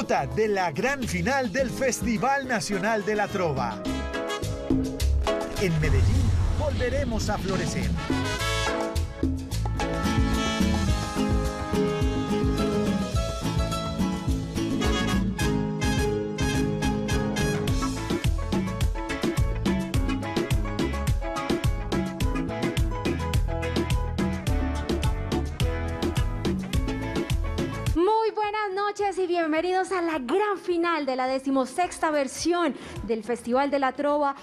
Disfruta de la gran final del Festival Nacional de la Trova. En Medellín volveremos a florecer. Y bienvenidos a la gran final de la 16ª versión del Festival de la Trova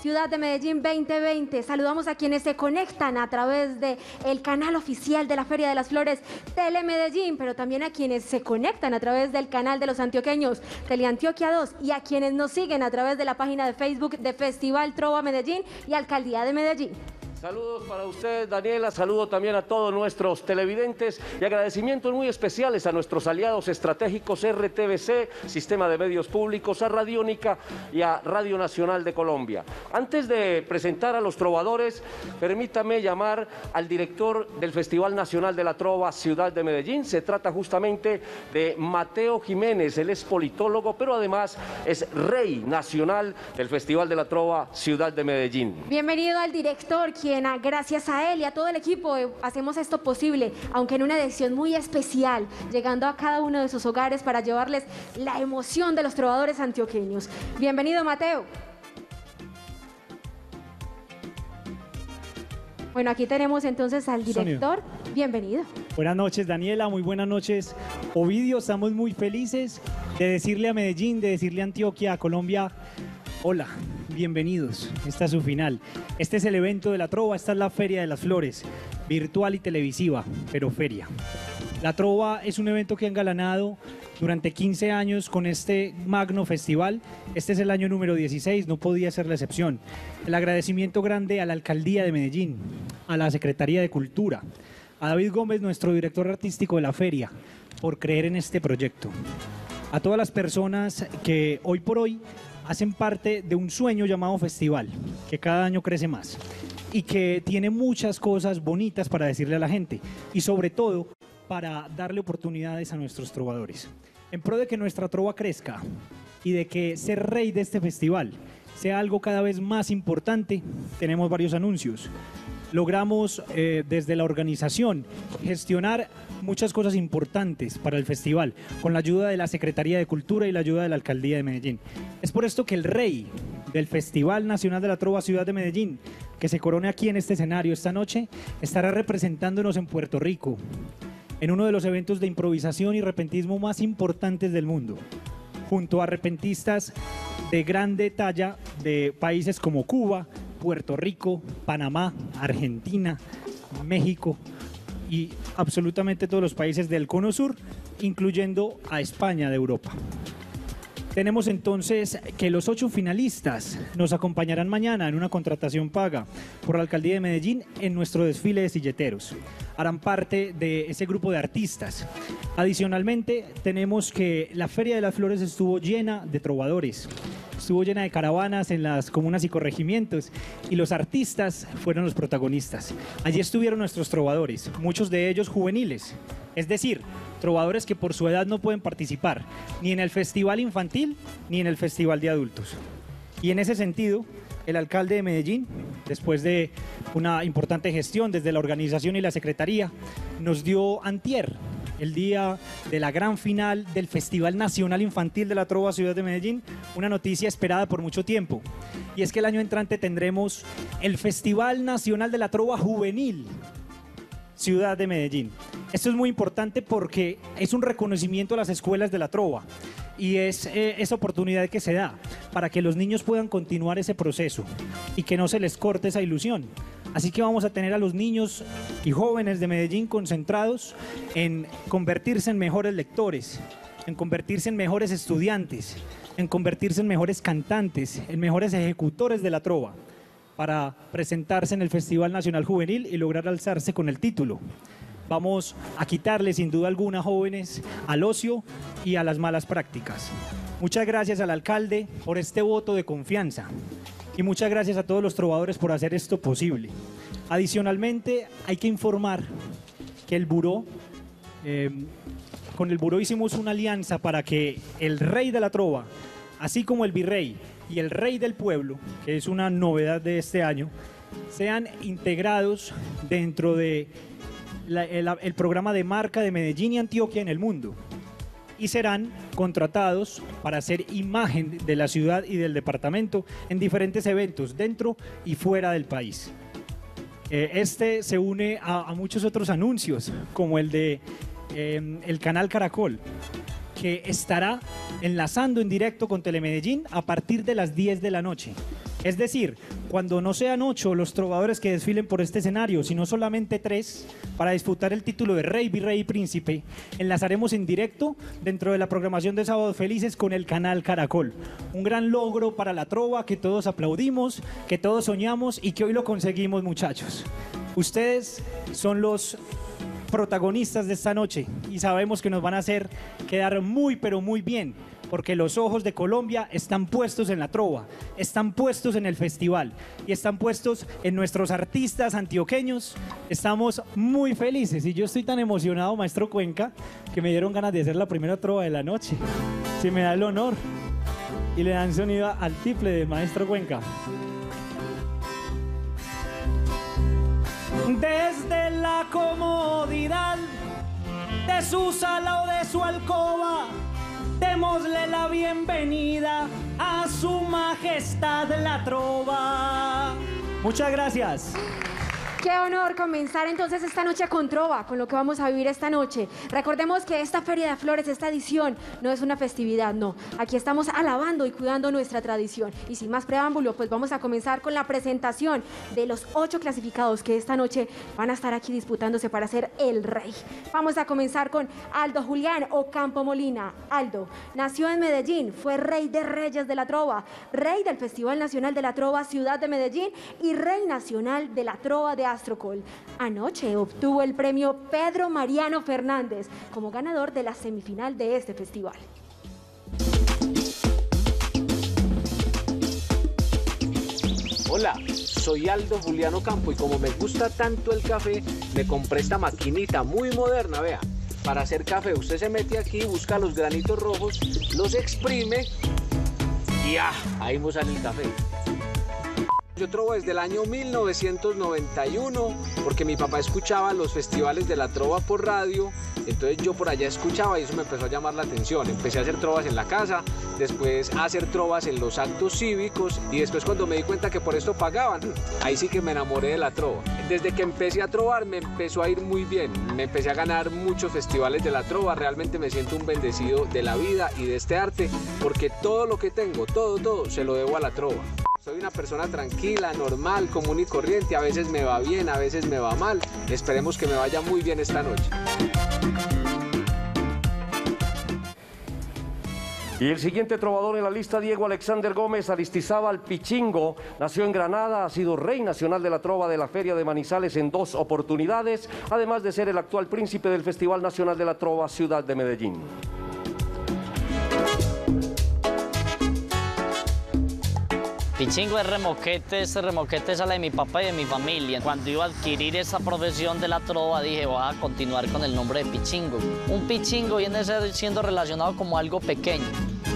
Ciudad de Medellín 2020. Saludamos a quienes se conectan a través del canal oficial de la Feria de las Flores, Telemedellín, pero también a quienes se conectan a través del canal de los antioqueños, Teleantioquia 2, y a quienes nos siguen a través de la página de Facebook de Festival Trova Medellín y Alcaldía de Medellín. Saludos para ustedes, Daniela, saludo también a todos nuestros televidentes y agradecimientos muy especiales a nuestros aliados estratégicos RTVC, Sistema de Medios Públicos, a Radiónica y a Radio Nacional de Colombia. Antes de presentar a los trovadores, permítame llamar al director del Festival Nacional de la Trova Ciudad de Medellín. Se trata justamente de Mateo Jiménez, él es politólogo, pero además es rey nacional del Festival de la Trova Ciudad de Medellín. Bienvenido al director, quien gracias a él y a todo el equipo hacemos esto posible, aunque en una edición muy especial, llegando a cada uno de sus hogares para llevarles la emoción de los trovadores antioqueños. Bienvenido, Mateo. Bueno, aquí tenemos entonces al director. Sonido. Bienvenido. Buenas noches, Daniela, muy buenas noches, Ovidio. Estamos muy felices de decirle a Medellín, de decirle a Antioquia, a Colombia, hola, bienvenidos, esta es su final. Este es el evento de la trova, esta es la Feria de las Flores, virtual y televisiva, pero feria. La trova es un evento que ha engalanado durante 15 años con este magno festival. Este es el año número 16, no podía ser la excepción. El agradecimiento grande a la Alcaldía de Medellín, a la Secretaría de Cultura, a David Gómez, nuestro director artístico de la feria, por creer en este proyecto. A todas las personas que hoy por hoy hacen parte de un sueño llamado festival, que cada año crece más y que tiene muchas cosas bonitas para decirle a la gente y sobre todo para darle oportunidades a nuestros trovadores. En pro de que nuestra trova crezca y de que ser rey de este festival sea algo cada vez más importante, tenemos varios anuncios. Logramos desde la organización gestionar muchas cosas importantes para el festival con la ayuda de la Secretaría de Cultura y la ayuda de la Alcaldía de Medellín. Es por esto que el rey del Festival Nacional de la Trova Ciudad de Medellín, que se corone aquí en este escenario esta noche, estará representándonos en Puerto Rico en uno de los eventos de improvisación y repentismo más importantes del mundo, junto a repentistas de grande talla de países como Cuba, Puerto Rico, Panamá, Argentina, México y absolutamente todos los países del Cono Sur, incluyendo a España de Europa. Tenemos entonces que los 8 finalistas nos acompañarán mañana en una contratación paga por la Alcaldía de Medellín en nuestro desfile de silleteros. Harán parte de ese grupo de artistas. Adicionalmente, tenemos que la Feria de las Flores estuvo llena de trovadores, estuvo llena de caravanas en las comunas y corregimientos y los artistas fueron los protagonistas. Allí estuvieron nuestros trovadores, muchos de ellos juveniles, es decir, trovadores que por su edad no pueden participar ni en el festival infantil ni en el festival de adultos. Y en ese sentido, el alcalde de Medellín, después de una importante gestión desde la organización y la secretaría, nos dio antier, el día de la gran final del Festival Nacional Infantil de la Trova Ciudad de Medellín, una noticia esperada por mucho tiempo. Y es que el año entrante tendremos el Festival Nacional de la Trova Juvenil Ciudad de Medellín. Esto es muy importante porque es un reconocimiento a las escuelas de la trova y es esa oportunidad que se da para que los niños puedan continuar ese proceso y que no se les corte esa ilusión. Así que vamos a tener a los niños y jóvenes de Medellín concentrados en convertirse en mejores lectores, en convertirse en mejores estudiantes, en convertirse en mejores cantantes, en mejores ejecutores de la trova, para presentarse en el Festival Nacional Juvenil y lograr alzarse con el título. Vamos a quitarle sin duda alguna, jóvenes, al ocio y a las malas prácticas. Muchas gracias al alcalde por este voto de confianza y muchas gracias a todos los trovadores por hacer esto posible. Adicionalmente, hay que informar que el buró con el Buró hicimos una alianza para que el rey de la trova, así como el virrey y el rey del pueblo, que es una novedad de este año, sean integrados dentro de el programa de marca de Medellín y Antioquia en el mundo, y serán contratados para hacer imagen de la ciudad y del departamento en diferentes eventos dentro y fuera del país. Este se une a muchos otros anuncios, como el de el Canal Caracol, que estará enlazando en directo con Telemedellín a partir de las 10 de la noche. Es decir, cuando no sean 8 los trovadores que desfilen por este escenario, sino solamente 3, para disputar el título de Rey, Virrey y Príncipe, enlazaremos en directo dentro de la programación de Sábados Felices con el Canal Caracol. Un gran logro para la trova que todos aplaudimos, que todos soñamos y que hoy lo conseguimos, muchachos. Ustedes son los protagonistas de esta noche y sabemos que nos van a hacer quedar muy, pero muy bien, porque los ojos de Colombia están puestos en la trova, están puestos en el festival y están puestos en nuestros artistas antioqueños. Estamos muy felices y yo estoy tan emocionado, maestro Cuenca, que me dieron ganas de hacer la primera trova de la noche. Se me da el honor y le dan sonido al tiple de maestro Cuenca. Desde la comodidad de su sala o de su alcoba, démosle la bienvenida a su majestad la trova. Muchas gracias. Qué honor comenzar entonces esta noche con trova, con lo que vamos a vivir esta noche. Recordemos que esta Feria de Flores, esta edición, no es una festividad, no. Aquí estamos alabando y cuidando nuestra tradición. Y sin más preámbulo, pues vamos a comenzar con la presentación de los 8 clasificados que esta noche van a estar aquí disputándose para ser el rey. Vamos a comenzar con Aldo Julián Ocampo Molina. Aldo nació en Medellín, fue rey de reyes de la trova, rey del Festival Nacional de la Trova Ciudad de Medellín y rey nacional de la trova de Astrocol. Anoche obtuvo el premio Pedro Mariano Fernández como ganador de la semifinal de este festival. Hola, soy Aldo Julián Ocampo y como me gusta tanto el café, me compré esta maquinita muy moderna, vea. Para hacer café, usted se mete aquí, busca los granitos rojos, los exprime y ¡ah! Ahí nos sale el café. Yo trobo desde el año 1991 porque mi papá escuchaba los festivales de la trova por radio, entonces yo por allá escuchaba y eso me empezó a llamar la atención. Empecé a hacer trovas en la casa, después a hacer trovas en los actos cívicos y después cuando me di cuenta que por esto pagaban, ahí sí que me enamoré de la trova. Desde que empecé a trovar me empezó a ir muy bien, me empecé a ganar muchos festivales de la trova. Realmente me siento un bendecido de la vida y de este arte porque todo lo que tengo, todo se lo debo a la trova. Soy una persona tranquila, normal, común y corriente. A veces me va bien, a veces me va mal. Esperemos que me vaya muy bien esta noche. Y el siguiente trovador en la lista, Diego Alexander Gómez Aristizábal Pichingo, nació en Granada, ha sido rey nacional de la trova de la Feria de Manizales en 2 oportunidades, además de ser el actual príncipe del Festival Nacional de la Trova Ciudad de Medellín. Pichingo es remoquete, ese remoquete sale de mi papá y de mi familia. Cuando iba a adquirir esa profesión de la trova dije, voy a continuar con el nombre de Pichingo. Un pichingo viene siendo relacionado como algo pequeño.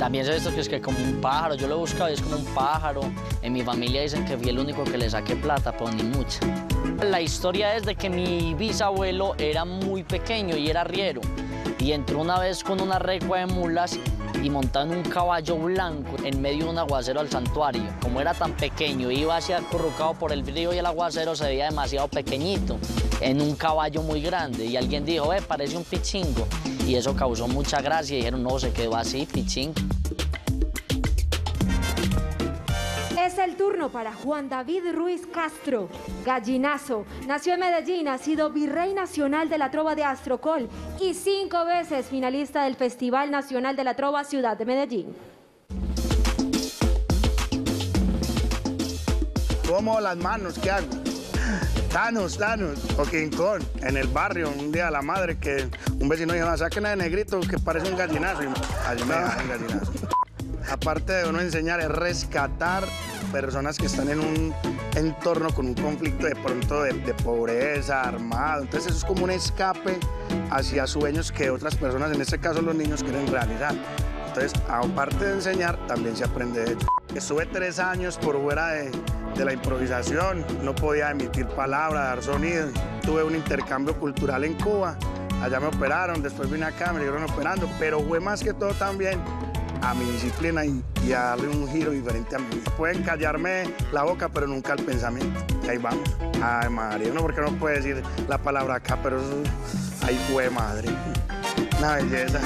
También es esto que es que como un pájaro, yo lo he buscado y es como un pájaro. En mi familia dicen que fui el único que le saqué plata, pero ni mucha. La historia es de que mi bisabuelo era muy pequeño y era arriero. Y entró una vez con una recua de mulas y montado en un caballo blanco en medio de un aguacero al santuario. Como era tan pequeño, iba así acurrucado por el brillo y el aguacero se veía demasiado pequeñito en un caballo muy grande. Y alguien dijo, parece un pichingo. Y eso causó mucha gracia y dijeron, no, se quedó así, pichingo. Es el turno para Juan David Ruiz Castro, gallinazo. Nació en Medellín, ha sido virrey nacional de la trova de Astrocol y 5 veces finalista del Festival Nacional de la Trova Ciudad de Medellín. ¿Cómo las manos? ¿Qué hago? Thanos, o King Kong, en el barrio, un día la madre que un vecino dijo, saquen a negrito que parece un gallinazo. Y allí me dejaron gallinazo. Aparte de uno enseñar, es rescatar personas que están en un entorno con un conflicto de pronto de pobreza, armado. Entonces eso es como un escape hacia sueños que otras personas, en este caso los niños, quieren realizar. Entonces, aparte de enseñar, también se aprende de ello. Estuve 3 años por fuera de la improvisación, no podía emitir palabras, dar sonido. Tuve un intercambio cultural en Cuba, allá me operaron, después vine acá, me siguieron operando, pero fue más que todo también a mi disciplina y a darle un giro diferente a mí. Pueden callarme la boca, pero nunca el pensamiento. Y ahí vamos. Ay, madre, uno porque no puede decir la palabra acá, pero eso, ahí fue, madre. Una belleza.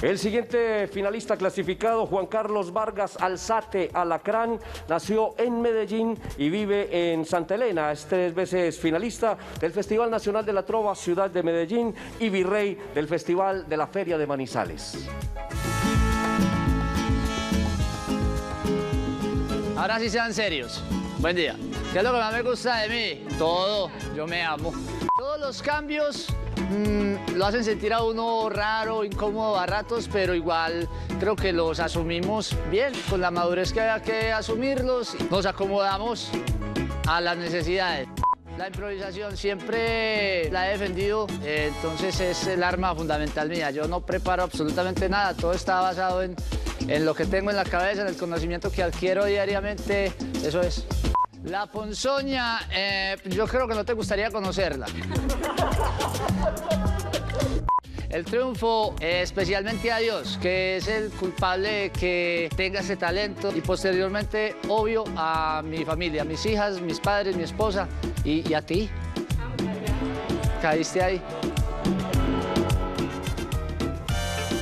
El siguiente finalista clasificado, Juan Carlos Vargas Alzate, Alacrán, nació en Medellín y vive en Santa Elena. Es 3 veces finalista del Festival Nacional de la Trova Ciudad de Medellín y virrey del Festival de la Feria de Manizales. Ahora sí sean serios. Buen día. ¿Qué es lo que más me gusta de mí? Todo. Yo me amo. Todos los cambios lo hacen sentir a uno raro, incómodo a ratos, pero igual creo que los asumimos bien, con la madurez que había que asumirlos, nos acomodamos a las necesidades. La improvisación siempre la he defendido, entonces es el arma fundamental mía. Yo no preparo absolutamente nada, todo está basado en lo que tengo en la cabeza, en el conocimiento que adquiero diariamente, eso es. La ponzoña, yo creo que no te gustaría conocerla. El triunfo, especialmente a Dios, que es el culpable de que tenga ese talento, y posteriormente, obvio, a mi familia, a mis hijas, mis padres, mi esposa y a ti. Caíste ahí.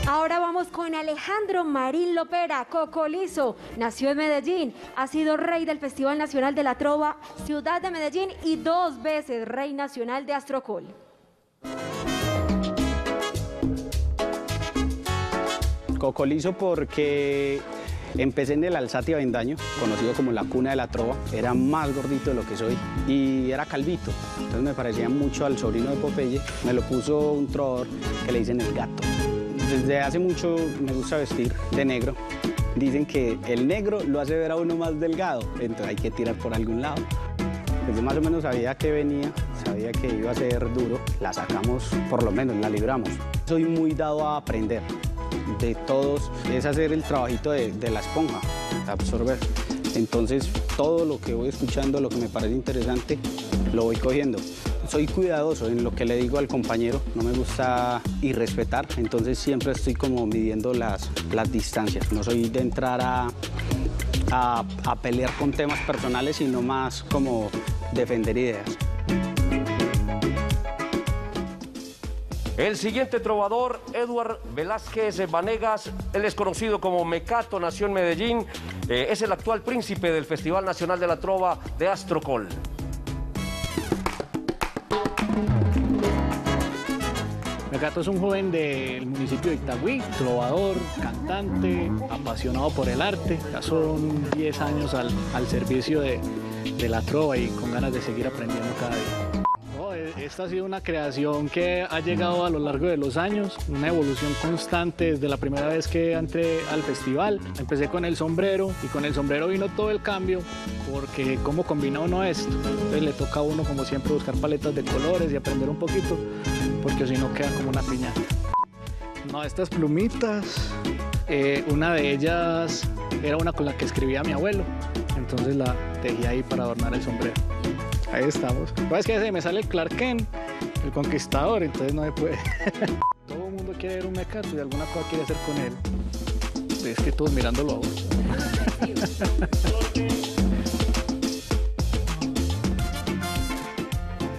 Ahora vamos con Alejandro Marín Lopera, Cocolizo, nació en Medellín, ha sido rey del Festival Nacional de la Trova Ciudad de Medellín y 2 veces rey nacional de Astrocol. Cocolizo porque empecé en el Alzate Avendaño, conocido como la cuna de la trova, era más gordito de lo que soy y era calvito, entonces me parecía mucho al sobrino de Popeye, me lo puso un trovador que le dicen el gato. Desde hace mucho me gusta vestir de negro. Dicen que el negro lo hace ver a uno más delgado, entonces hay que tirar por algún lado. Pues yo más o menos sabía que venía, sabía que iba a ser duro. La sacamos, por lo menos, la libramos. Soy muy dado a aprender de todos. Es hacer el trabajito de la esponja, absorber. Entonces, todo lo que voy escuchando, lo que me parece interesante, lo voy cogiendo. Soy cuidadoso en lo que le digo al compañero, no me gusta irrespetar, entonces siempre estoy como midiendo las distancias. No soy de entrar a pelear con temas personales, sino más como defender ideas. El siguiente trovador, Eduard Velázquez Banegas, él es conocido como Mecato, nació en Medellín, es el actual príncipe del Festival Nacional de la Trova de Astrocol. Mecato es un joven del municipio de Itagüí, trovador, cantante, apasionado por el arte. Ya son 10 años al servicio de la trova y con ganas de seguir aprendiendo cada día. No, esta ha sido una creación que ha llegado a lo largo de los años, una evolución constante desde la primera vez que entré al festival. Empecé con el sombrero y con el sombrero vino todo el cambio porque cómo combina uno esto. Entonces le toca a uno como siempre buscar paletas de colores y aprender un poquito, porque si no queda como una piñata. No, estas plumitas, una de ellas era una con la que escribía mi abuelo, entonces la tejí ahí para adornar el sombrero. Ahí estamos. Pero es que se me sale el Clark Kent, el conquistador, entonces no se puede. Todo el mundo quiere ver un Mecato y alguna cosa quiere hacer con él. Es que todos mirándolo a vos.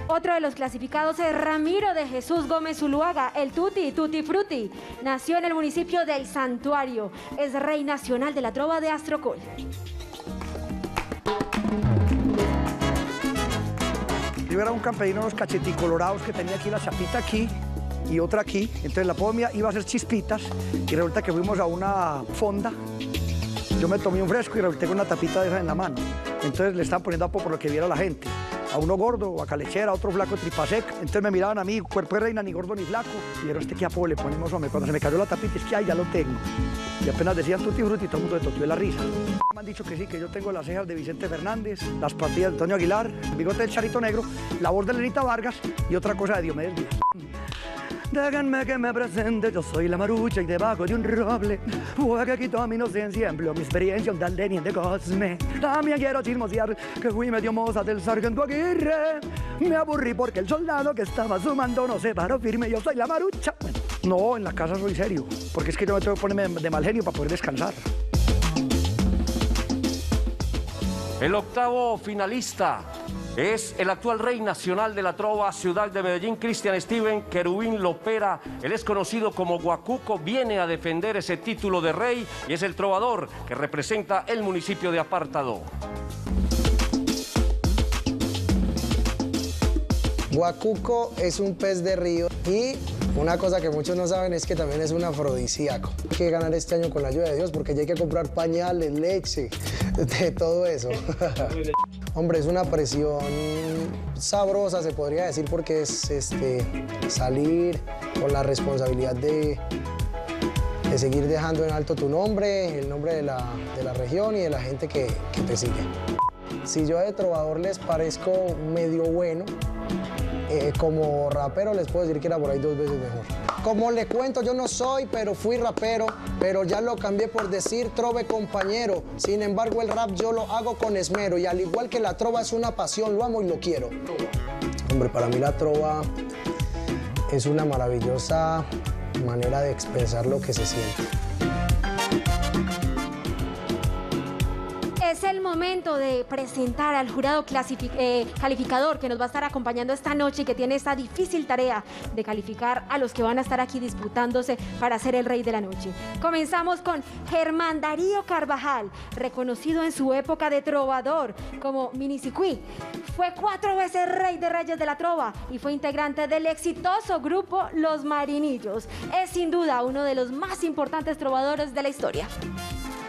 Otro de los clasificados es Ramiro de Jesús Gómez Zuluaga, el Tuti, Tuti Fruti. Nació en el municipio del Santuario. Es rey nacional de la trova de Astrocol. Yo era un campesino de los cacheticolorados que tenía aquí la chapita aquí y otra aquí. Entonces la pomia iba a hacer chispitas y resulta que fuimos a una fonda. Yo me tomé un fresco y resulté con una tapita de esa en la mano. Entonces le estaban poniendo a por lo que viera la gente. A uno gordo, vaca lechera, a otro flaco tripasec. Entonces me miraban a mí, cuerpo de reina, ni gordo ni flaco. Y era este que apodo le ponemos, hombre, cuando se me cayó la tapita, es que ahí ya lo tengo. Y apenas decían tutti frutti, todo el mundo se totió de la risa. Me han dicho que sí, que yo tengo las cejas de Vicente Fernández, las patillas de Antonio Aguilar, el bigote del Charito Negro, la voz de Lenita Vargas y otra cosa de Diomedes Díaz. Déjenme que me presente, yo soy la marucha y debajo de un roble fue que quitó mi inocencia, empleó mi experiencia un tal teniente Cosme. También quiero chismosear que fui medio moza del sargento Aguirre. Me aburrí porque el soldado que estaba sumando no se paró firme, yo soy la marucha. No, en la casa soy serio, porque es que yo me tengo que ponerme de mal genio para poder descansar. El octavo finalista es el actual rey nacional de la trova Ciudad de Medellín, Cristian Steven Querubín Lopera. Él es conocido como Guacuco, viene a defender ese título de rey y es el trovador que representa el municipio de Apartadó. Guacuco es un pez de río y una cosa que muchos no saben es que también es un afrodisíaco. Hay que ganar este año con la ayuda de Dios porque ya hay que comprar pañales, leche, de todo eso. Hombre, es una presión sabrosa, se podría decir, porque es salir con la responsabilidad de seguir dejando en alto tu nombre, el nombre de la región y de la gente que te sigue. Si yo de trovador les parezco medio bueno, como rapero les puedo decir que era por ahí 2 veces mejor. Como le cuento, yo no soy, pero fui rapero, pero ya lo cambié por decir trove compañero. Sin embargo, el rap yo lo hago con esmero y al igual que la trova es una pasión, lo amo y lo quiero. Hombre, para mí la trova es una maravillosa manera de expresar lo que se siente. Es el momento de presentar al jurado calificador que nos va a estar acompañando esta noche y que tiene esta difícil tarea de calificar a los que van a estar aquí disputándose para ser el rey de la noche. Comenzamos con Germán Darío Carvajal, reconocido en su época de trovador como Minisicuí. Fue 4 veces rey de reyes de la trova y fue integrante del exitoso grupo Los Marinillos. Es sin duda uno de los más importantes trovadores de la historia.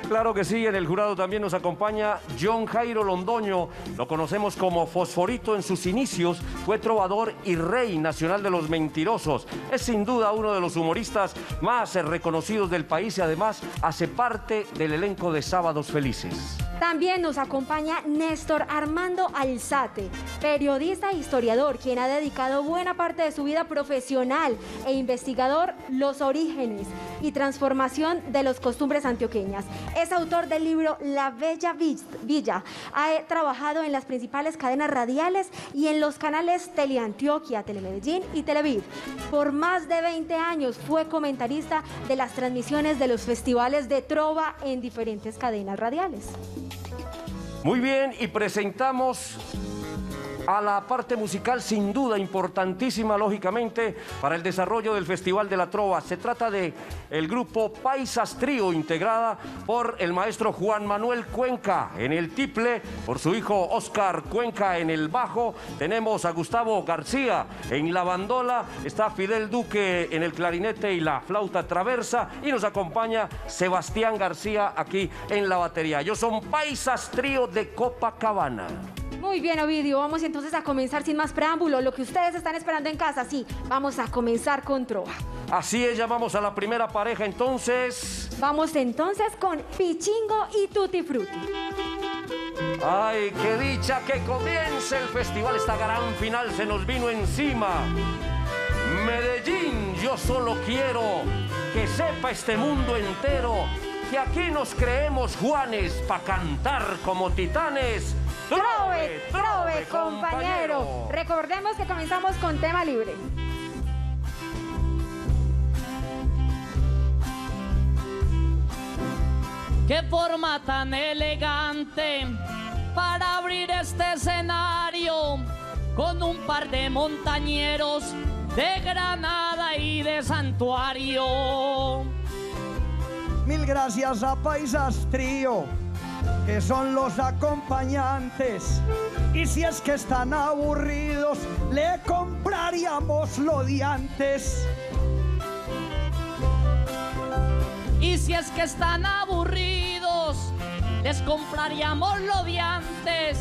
Claro que sí, en el jurado también nos acompaña John Jairo Londoño, lo conocemos como Fosforito en sus inicios, fue trovador y rey nacional de los mentirosos. Es sin duda uno de los humoristas más reconocidos del país y además hace parte del elenco de Sábados Felices. También nos acompaña Néstor Armando Alzate, periodista e historiador, quien ha dedicado buena parte de su vida profesional e investigador los orígenes y transformación de las costumbres antioqueñas. Es autor del libro La Bella Villa. Ha trabajado en las principales cadenas radiales y en los canales Teleantioquia, Telemedellín y Televiv. Por más de 20 años fue comentarista de las transmisiones de los festivales de trova en diferentes cadenas radiales. Muy bien, y presentamos a la parte musical, sin duda importantísima, lógicamente, para el desarrollo del Festival de la Trova. Se trata del grupo Paisas Trío, integrada por el maestro Juan Manuel Cuenca en el tiple, por su hijo Oscar Cuenca en el bajo, tenemos a Gustavo García en la bandola, está Fidel Duque en el clarinete y la flauta traversa, y nos acompaña Sebastián García aquí en la batería. Ellos son Paisas Trío de Copacabana. Muy bien, Ovidio, vamos entonces a comenzar sin más preámbulo, lo que ustedes están esperando en casa, sí, vamos a comenzar con trova. Así es, ya vamos a la primera pareja entonces. Vamos entonces con Pichingo y Tutti Frutti. ¡Ay, qué dicha que comience el festival! Esta gran final se nos vino encima. Medellín, yo solo quiero que sepa este mundo entero que aquí nos creemos Juanes para cantar como titanes. Trove, trove, compañero. Recordemos que comenzamos con tema libre. Qué forma tan elegante para abrir este escenario con un par de montañeros de Granada y de Santuario. Mil gracias a Paisas Trío, que son los acompañantes, y si es que están aburridos le compraríamos lo de antes. Y si es que están aburridos les compraríamos lo de antes,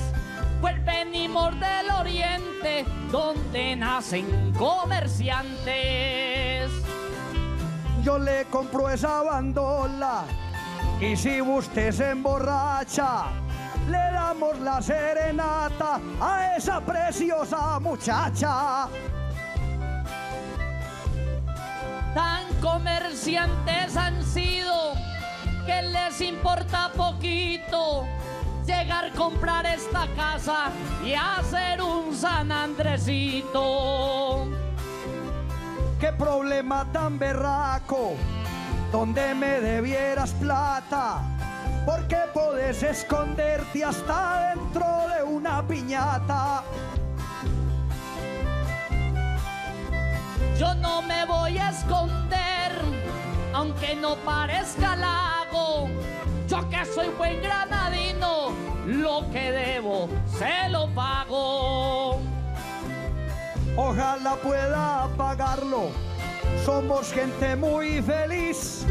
pues venimos del oriente donde nacen comerciantes. Yo le compro esa bandola Y si usted se emborracha, le damos la serenata a esa preciosa muchacha. Tan comerciantes han sido que les importa poquito llegar a comprar esta casa y hacer un San Andresito. Qué problema tan berraco, donde me debieras plata, porque podés esconderte hasta dentro de una piñata. Yo no me voy a esconder, aunque no parezca halago. Yo que soy buen granadino, lo que debo se lo pago. Ojalá pueda pagarlo. Somos gente muy feliz.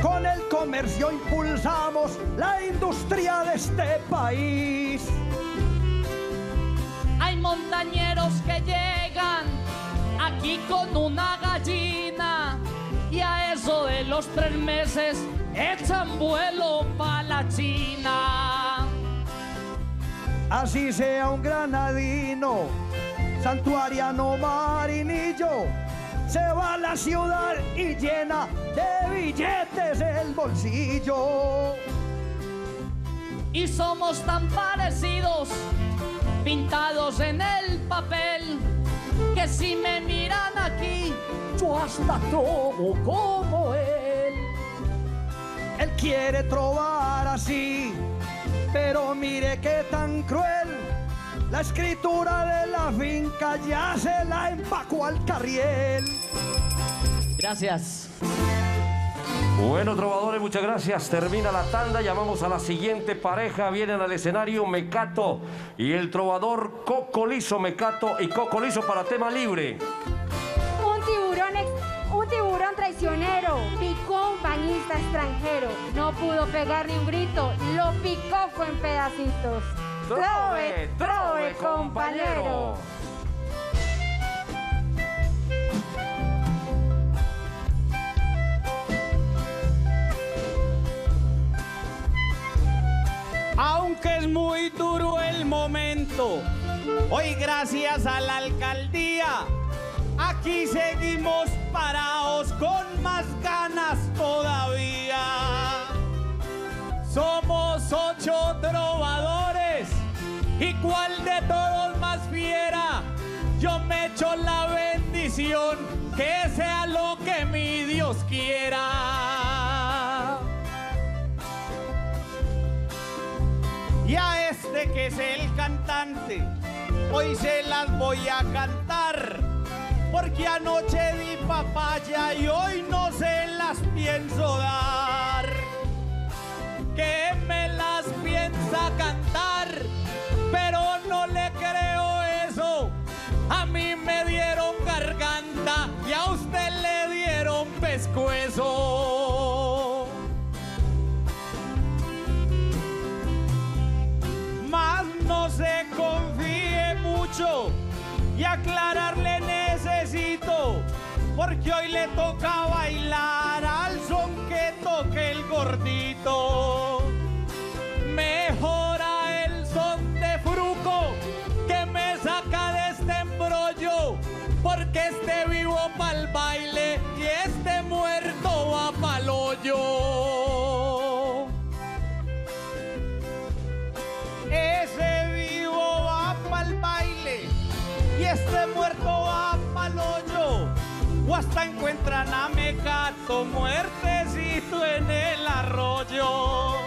Con el comercio impulsamos la industria de este país. Hay montañeros que llegan aquí con una gallina y a eso de los 3 meses echan vuelo pa' la China. Así sea un granadino, santuariano, marinillo, se va a la ciudad y llena de billetes el bolsillo. Y somos tan parecidos, pintados en el papel, que si me miran aquí, yo hasta trobo como él. Él quiere trobar así, pero mire qué tan cruel. La escritura de la finca ya se la empacó al carriel. Gracias. Bueno, trovadores, muchas gracias. Termina la tanda, llamamos a la siguiente pareja. Vienen al escenario Mecato y el trovador Cocolizo. Mecato y Cocolizo para tema libre. Un tiburón traicionero picó a un bañista extranjero. No pudo pegar ni un grito, lo picó fue en pedacitos. ¡Trove, trove, compañero! Aunque es muy duro el momento, hoy gracias a la alcaldía, aquí seguimos parados con más ganas todavía. Somos 8 trovadores, ¿y cuál de todos más fiera? Yo me echo la bendición, que sea lo que mi Dios quiera. Y a este que es el cantante, hoy se las voy a cantar, porque anoche di papaya y hoy no se las pienso dar. Que me las piensa cantar, pero no le creo eso. A mí me dieron garganta y a usted le dieron pescuezo. Más no se confíe mucho y aclararle necesito, porque hoy le toca bailar al son que toque el gordito. Mejora el son de Fruco, que me saca de este embrollo, porque este vivo pa'l baile y este muerto va pa'l hoyo. Ese vivo va pa'l baile y este muerto va pa'l hoyo, o hasta encuentran a Mecato muertecito en el arroyo.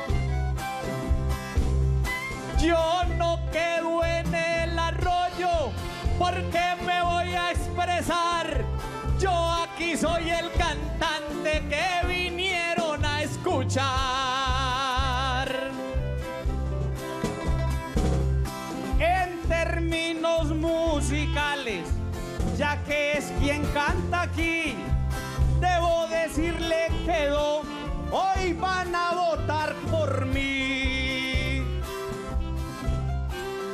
Yo no quedo en el arroyo porque me voy a expresar. Yo aquí soy el cantante que vinieron a escuchar. En términos musicales, ya que es quien canta aquí, debo decirle que hoy van a votar por mí.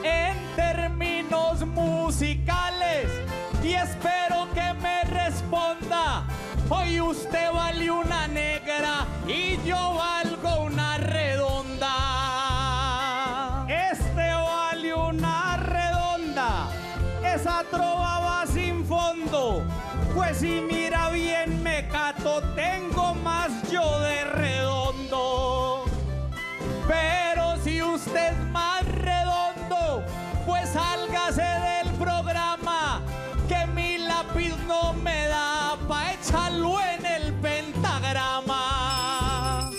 En términos musicales, y espero que me responda, hoy usted vale una negra y yo valgo una pues si mira bien me cato, tengo más yo de redondo. Pero si usted es más redondo, pues sálgase del programa, que mi lápiz no me da pa' echarlo en el pentagrama.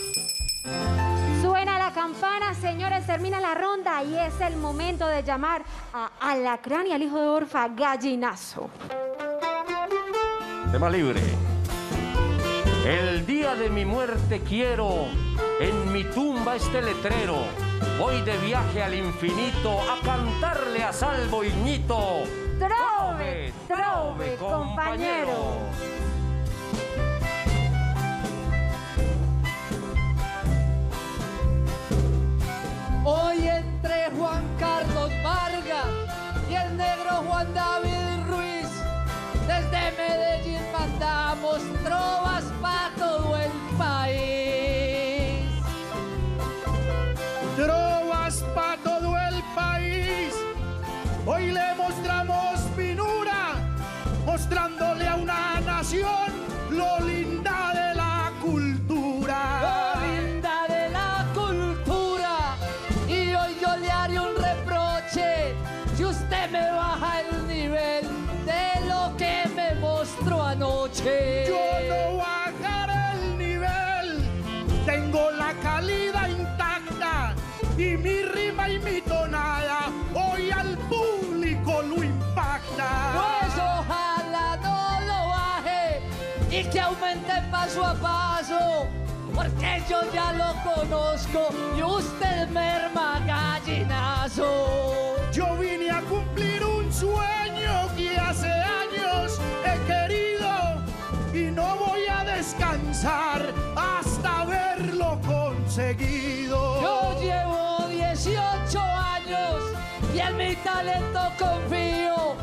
Suena la campana, señores, termina la ronda y es el momento de llamar a Alacrán y al hijo de Orfa, Gallinazo. Tema libre. El día de mi muerte quiero, en mi tumba este letrero, voy de viaje al infinito a cantarle a Salvo Iñito. ¡Trove, trove, compañero! Hoy entre Juan Carlos Vargas y el negro Juan David Ruiz, desde Medellín mandamos trovas para todo el país. Trovas para todo el país. Hoy le mostramos finura, mostrándole a una nación lo linda de la cultura. Lo linda de la cultura. Y hoy yo le haré un reproche si usted me baja el nivel de lo que me mostró anoche. Yo no bajaré el nivel, tengo la calidad intacta y mi rima y mi tonada hoy al público lo impacta. Pues ojalá no lo baje y que aumente paso a paso, porque yo ya lo conozco y usted merma, Gallinazo. Yo vine a cumplir un sueño que hace años he querido y no voy a descansar hasta haberlo conseguido. Yo llevo 18 años y en mi talento confío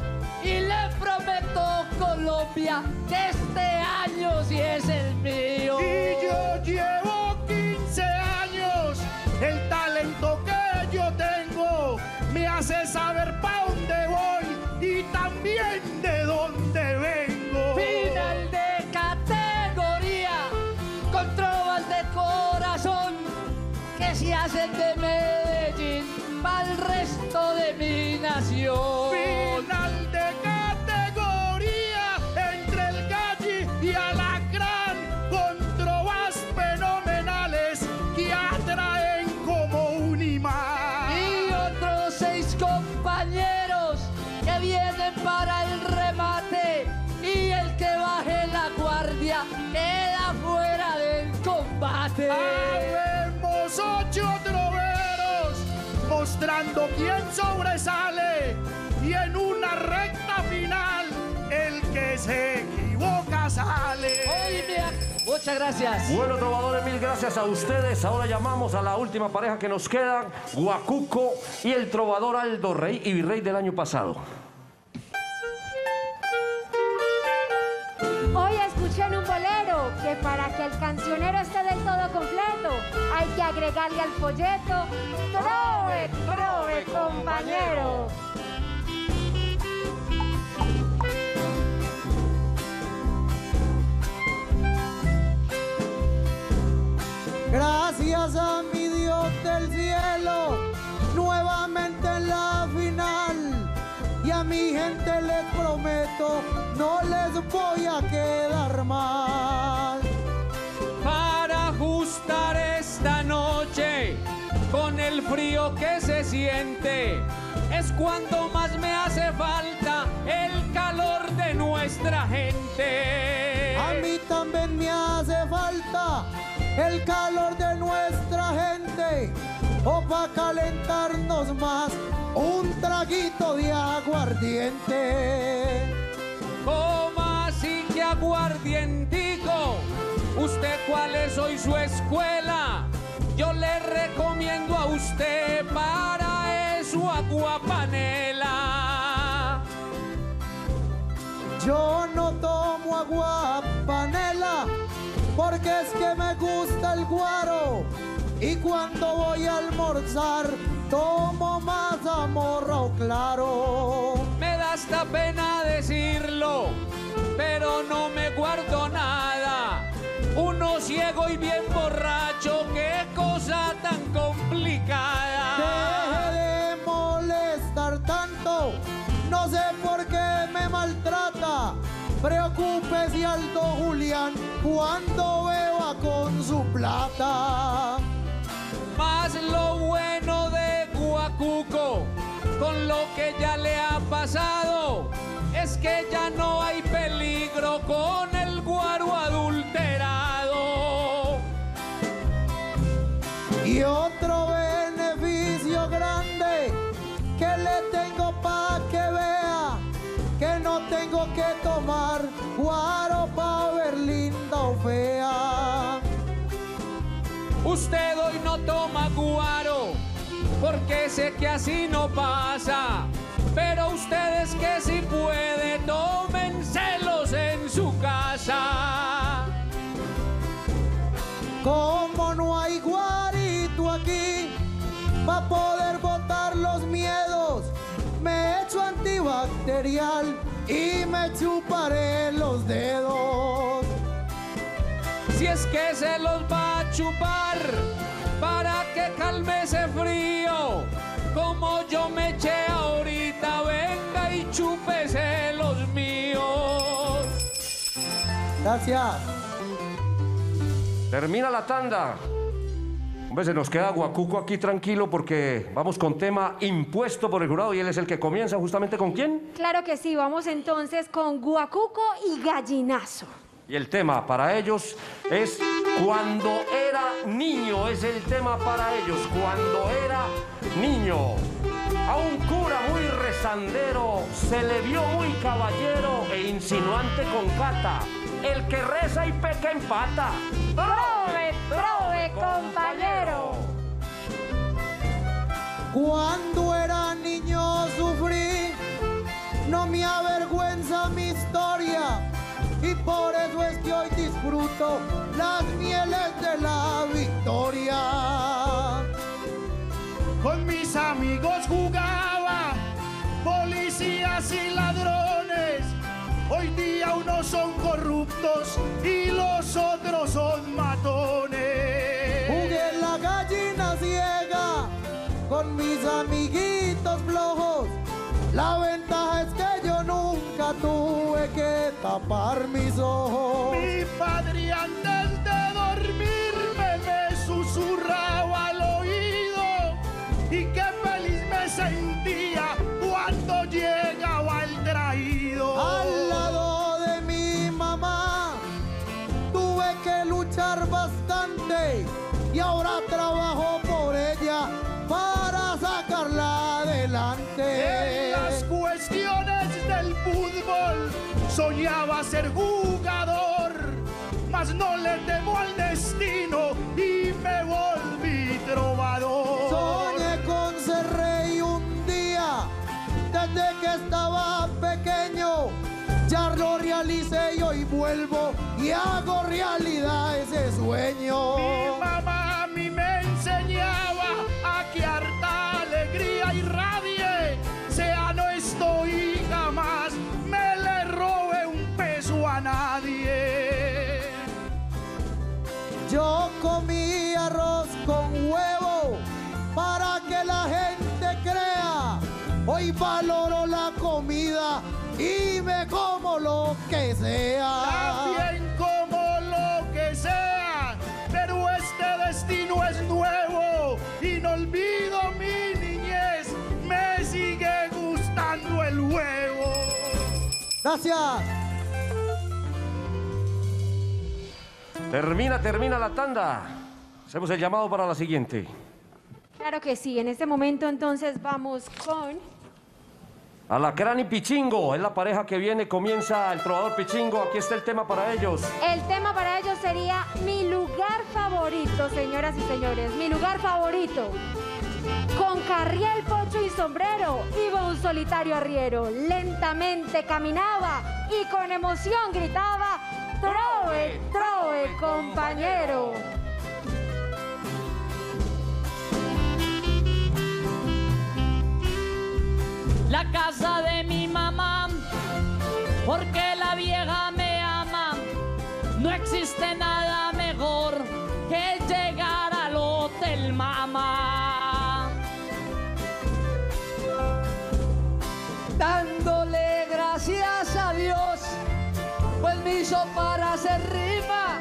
y le prometo a Colombia que este año sí es el mío. Y yo llevo 15 años, el talento que yo tengo me hace saber pa' dónde voy y también de dónde vengo. Final de categoría, con trovas de corazón que se hacen de Medellín para el resto de mi nación. Final de categoría entre el Galli y Alacrán, con trovas fenomenales que atraen como un imán. Y otros 6 compañeros que vienen para el remate, y el que baje la guardia queda fuera del combate. Habemos 8 troveros mostrando quién sobresale, y en una recta final el que se equivoca sale. Muchas gracias. Bueno, trovadores, mil gracias a ustedes. Ahora llamamos a la última pareja que nos quedan, Guacuco y el trovador Aldo, rey y virrey del año pasado. Hoy escuché en un bolero que para que el cancionero esté del todo completo hay que agregarle al folleto "Trove, trove, compañero". Gracias a mi Dios del cielo, nuevamente en la final, y a mi gente les prometo no les voy a quedar mal. Para ajustar esta noche con el frío que se siente, es cuando más me hace falta el calor de nuestra gente. A mí también me hace falta el calor de nuestra gente, o para calentarnos más un traguito de aguardiente. ¿Cómo así que aguardientico? ¿Usted cuál es hoy su escuela? Yo le recomiendo a usted para eso aguapanela. Yo no tomo aguapanela porque es que me gusta el guaro, y cuando voy a almorzar tomo mazamorra o claro. Me da hasta pena decirlo, pero yo no me guardo nada. Uno ciego y bien borracho, qué cosa tan complicada. Deje de molestar tanto, no sé por qué me maltrata. Preocúpese, Aldo Julián, cuando beba con su plata. Más lo bueno de Guacuco, con lo que ya le ha pasado, es que ya no hay peligro con el guaro adulterado. Y otro beneficio grande que le tengo pa' que vea, que no tengo que tomar guaro pa' ver linda o fea. Usted hoy no toma guaro, porque sé que así no pasa, pero ustedes que si pueden, tómenselos en su casa. Como no hay guarito aquí, pa' poder botar los miedos, me echo antibacterial y me chuparé los dedos. Si es que se los va a chupar, para que calme ese frío, como yo me eché ahorita, venga y chúpese los míos. Gracias. Termina la tanda. Hombre, se nos queda Guacuco aquí tranquilo porque vamos con tema impuesto por el jurado y él es el que comienza justamente con quién. Claro que sí, vamos entonces con Guacuco y Gallinazo. Y el tema para ellos es Cuando Era Niño, es el tema para ellos, Cuando Era Niño. A un cura muy rezandero se le vio muy caballero e insinuante con cata, el que reza y peca empata. ¡Prove, prove, compañero! Cuando era niño sufrí, no me avergüenza mi historia, y por eso es que hoy disfruto las mieles de la victoria. Con mis amigos jugaba, policías y ladrones. Hoy día unos son corruptos y los otros son matones. Jugué la gallina ciega con mis amiguitos flojos. La ventaja es que yo nunca tuve que tapar mis ojos. Mi padre antes de dormirme me susurraba al oído y qué feliz me sentía cuando llegaba el traído. Al lado de mi mamá tuve que luchar bastante y ahora trabajo por ella para sacarla adelante. En las cuestiones del fútbol soñaba ser jugador, mas no le temo al destino y me volví trovador. Soñé con ser rey un día, desde que estaba pequeño, ya lo realicé y hoy vuelvo y hago realidad ese sueño. Mi mamá a mí me enseñaba a que harta alegría y rabia sea no estoy jamás me le robe un peso a nadie. Yo comí arroz con huevo para que la gente crea, hoy valoro la comida y me como lo que sea. También como lo que sea, pero este destino es nuevo y no olvido mi niñez, me sigue gustando el huevo. Gracias. Termina la tanda. Hacemos el llamado para la siguiente. Claro que sí, en este momento entonces vamos con Alacrán y Pichingo, es la pareja que viene, comienza el trovador Pichingo, aquí está el tema para ellos. El tema para ellos sería Mi Lugar Favorito, señoras y señores, Mi Lugar Favorito. Con carriel, pocho y sombrero, iba un solitario arriero, lentamente caminaba y con emoción gritaba, ¡Trove, trove, compañero! La casa de mi mamá, porque la vieja me ama. existe nada mejor que llegar al Hotel Mama, dándole gracias a Dios, pues me hizo para hacer rima.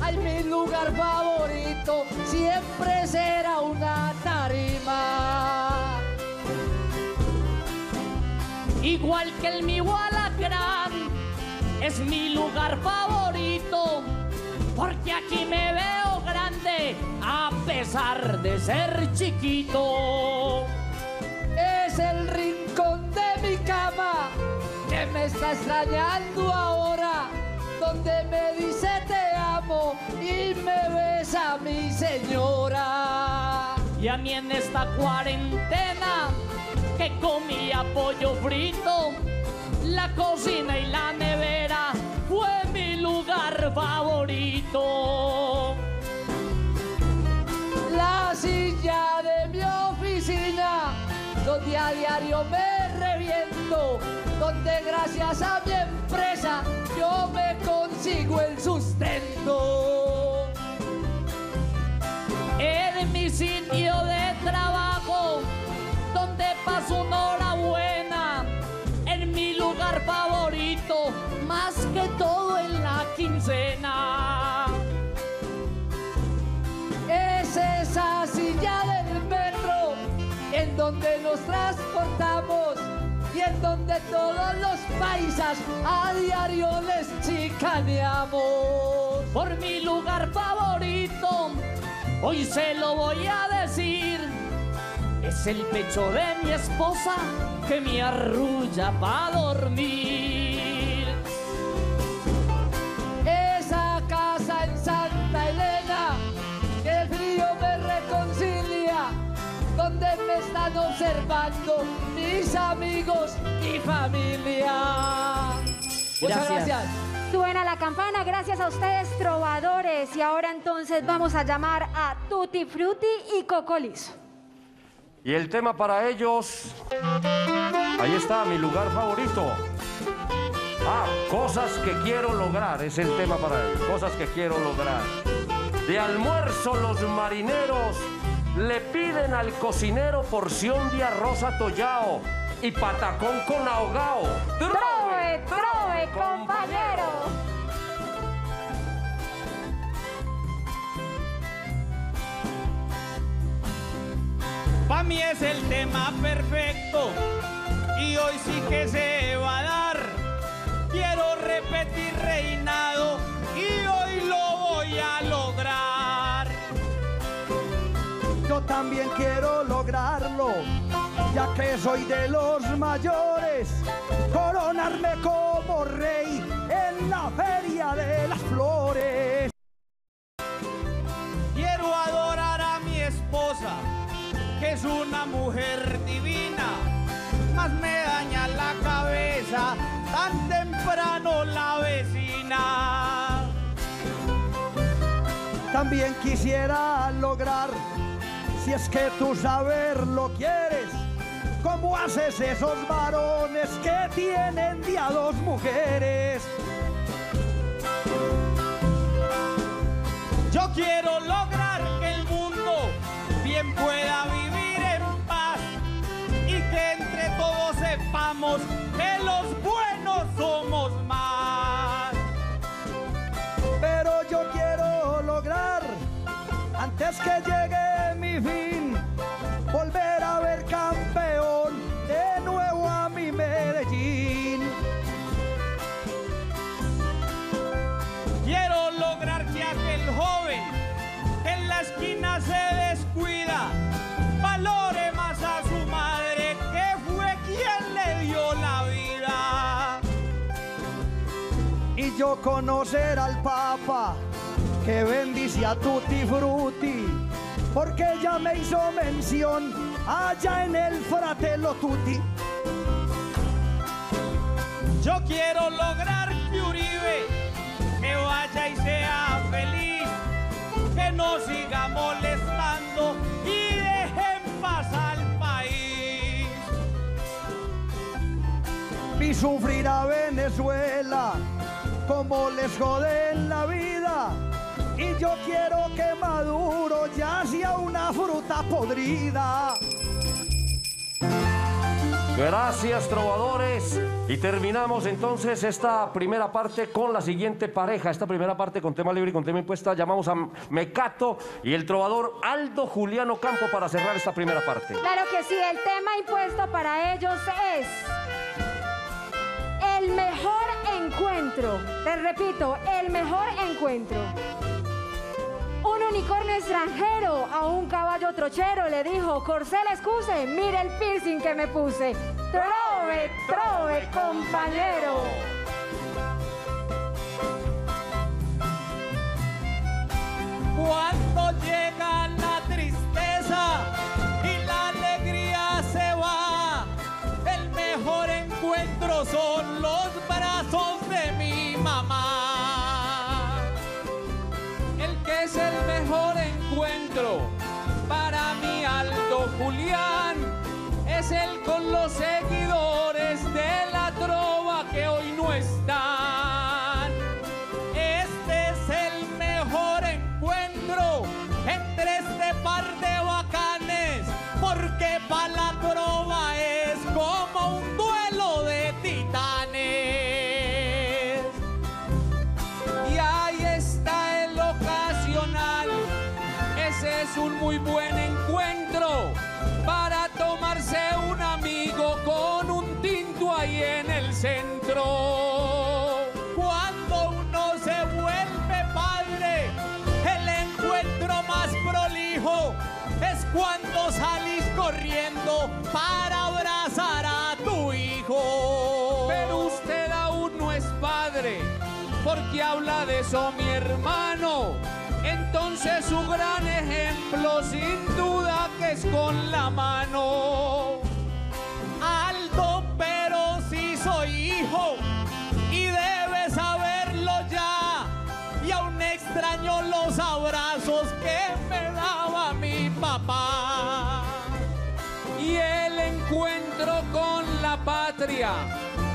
Ay, mi lugar favorito siempre será una tarima, igual que el mío Alacrán. Es mi lugar favorito, porque aquí me veo grande a pesar de ser chiquito. Es el rincón de mi cama que me está extrañando ahora, donde me dice te amo y me besa mi señora. Y a mí en esta cuarentena que comía pollo frito, la cocina y la nevera fue mi lugar favorito. La silla de mi oficina, donde a diario me reviento, donde gracias a mi empresa yo me consigo el sustento. En mi sitio de trabajo, donde paso una hora buena, en mi lugar favorito, más que todo en la quincena. Es esa silla del metro en donde nos transportamos y en donde todos los paisas a diario les chicaneamos. Por mi lugar favorito, hoy se lo voy a decir, es el pecho de mi esposa que me arrulla pa' dormir. Esa casa en Santa Elena, que el frío me reconcilia, donde me están observando mis amigos y familia. Gracias. Muchas gracias. Suena la campana, gracias a ustedes, trovadores. Y ahora entonces vamos a llamar a Tutti Frutti y Cocolizo. Y el tema para ellos, ahí está, mi lugar favorito. Ah, cosas que quiero lograr, es el tema para ellos, cosas que quiero lograr. De almuerzo los marineros le piden al cocinero porción de arroz atollao y patacón con ahogao. ¡Trove, trove, compañero! Pa' mí es el tema perfecto y hoy sí que se va a dar. Quiero repetir reinado y hoy lo voy a lograr. Yo también quiero lograrlo, ya que soy de los mayores, coronarme como rey en la Feria de las Flores. Quiero adorar a mi esposa, que es una mujer divina, más me daña la cabeza tan temprano la vecina. También quisiera lograr, si es que tú saber lo quieres, cómo haces esos varones que tienen de a dos mujeres. Yo quiero lograr que el mundo bien pueda vivir, que entre todos sepamos que los buenos somos más. Pero yo quiero lograr, antes que llegue mi fin, volver a ver campeón de nuevo a mi Medellín. Quiero lograr que aquel joven que en la esquina se descuida valore más a su madre, la vida. Y yo conocer al Papa que bendice a Tutti Frutti, porque ya me hizo mención allá en el Fratello Tutti. Yo quiero lograr que Uribe que vaya y sea feliz, que no siga molestando y dejen pasar. Y sufrir a Venezuela como les joden la vida, yo quiero que maduro ya sea una fruta podrida. Gracias, trovadores. Y terminamos entonces esta primera parte con la siguiente pareja. Esta primera parte con tema libre y con tema impuesta. Llamamos a Mecato y el trovador Aldo Julián Ocampo para cerrar esta primera parte. Claro que sí, el tema impuesto para ellos es el mejor encuentro. Te repito, el mejor encuentro. Un unicornio extranjero a un caballo trochero le dijo: Corcel, excuse, mira el piercing que me puse. Trove, trove, compañero. Cuando llega la tristeza y la alegría se va, el mejor encuentro son los brazos de mi mamá. Es el mejor encuentro para mi Aldo Julián, es el con los seguidores de la trova que hoy no están. Este es el mejor encuentro entre este par de bacanes, porque para la trova es como un duelo de titanes. Y ahí está el ocasional, ese es un muy buen encuentro para tomarse un amigo con un tinto ahí en el centro. Cuando uno se vuelve padre, el encuentro más prolijo es cuando salís corriendo para abrazar a tu hijo. Pero usted aún no es padre, porque habla de eso mi hermano. Entonces su gran ejemplo sin duda que es con la mano. Aldo, pero sí soy hijo y debes saberlo ya, y aún extraño los abrazos que me daba mi papá. Y el encuentro con la patria,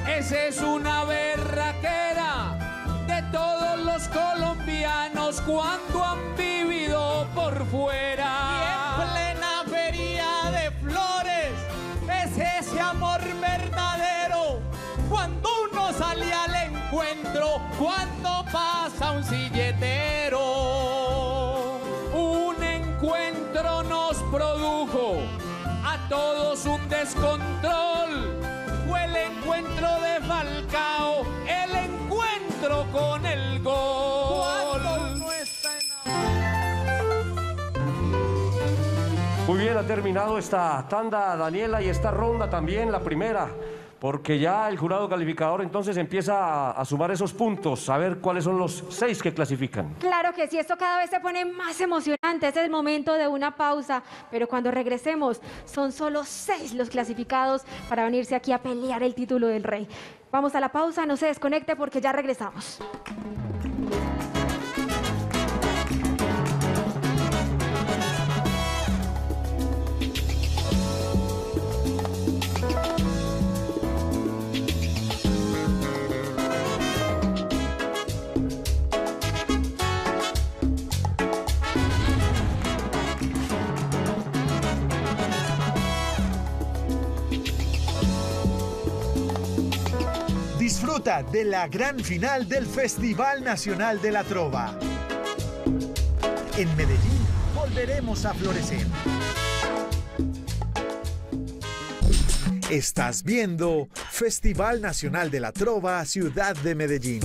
esa es una berraquera de todos los colombianos cuando han vivido por fuera. Y en plena Feria de Flores es ese amor verdadero, cuando uno sale al encuentro, cuando pasa un silletero. Un encuentro nos produjo a todos un descontrol, fue el encuentro de Falcao, el encuentro con el gol. Muy bien, ha terminado esta tanda, Daniela, y esta ronda también, la primera, porque ya el jurado calificador entonces empieza a sumar esos puntos, a ver cuáles son los 6 que clasifican. Claro que sí, esto cada vez se pone más emocionante, este es el momento de una pausa, pero cuando regresemos son solo 6 los clasificados para venirse aquí a pelear el título del rey. Vamos a la pausa, no se desconecte porque ya regresamos. Disfruta de la gran final del Festival Nacional de la Trova. En Medellín volveremos a florecer. Estás viendo Festival Nacional de la Trova Ciudad de Medellín.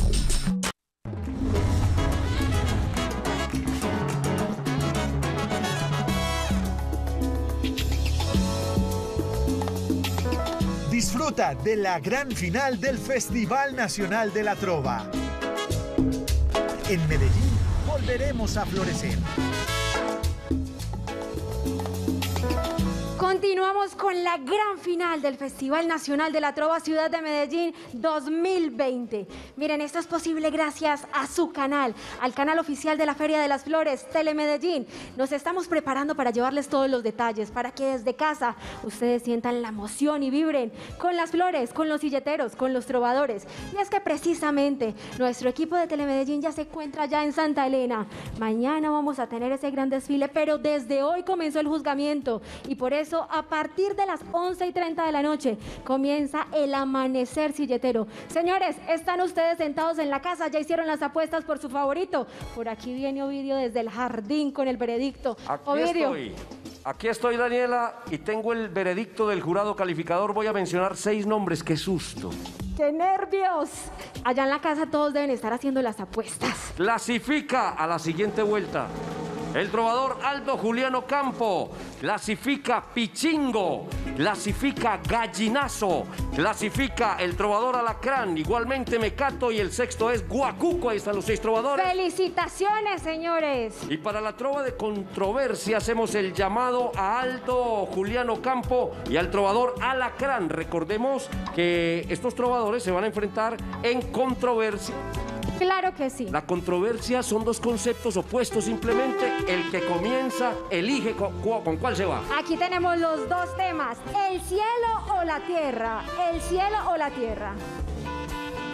Disfruta de la gran final del Festival Nacional de la Trova. En Medellín volveremos a florecer. Continuamos con la gran final del Festival Nacional de la Trova Ciudad de Medellín 2020. Miren, esto es posible gracias a su canal, al canal oficial de la Feria de las Flores, Telemedellín. Nos estamos preparando para llevarles todos los detalles, para que desde casa ustedes sientan la emoción y vibren con las flores, con los silleteros, con los trovadores. Y es que precisamente nuestro equipo de Telemedellín ya se encuentra ya en Santa Elena. Mañana vamos a tener ese gran desfile, pero desde hoy comenzó el juzgamiento y por eso a partir de las 11:30 de la noche comienza el amanecer silletero. Señores, están ustedes sentados en la casa, ya hicieron las apuestas por su favorito. Por aquí viene Ovidio desde el jardín con el veredicto. Aquí estoy, Daniela, y tengo el veredicto del jurado calificador. Voy a mencionar 6 nombres. ¡Qué susto! ¡Qué nervios! Allá en la casa todos deben estar haciendo las apuestas. Clasifica a la siguiente vuelta el trovador Aldo Julián Ocampo, clasifica Pichingo, clasifica Gallinazo, clasifica el trovador Alacrán, igualmente Mecato, y el sexto es Guacuco. Ahí están los 6 trovadores. ¡Felicitaciones, señores! Y para la trova de controversia hacemos el llamado a Aldo Julián Ocampo y al trovador Alacrán. Recordemos que estos trovadores se van a enfrentar en controversia. Claro que sí. La controversia son 2 conceptos opuestos, simplemente el que comienza elige con cuál se va. Aquí tenemos los 2 temas, el cielo o la tierra, el cielo o la tierra.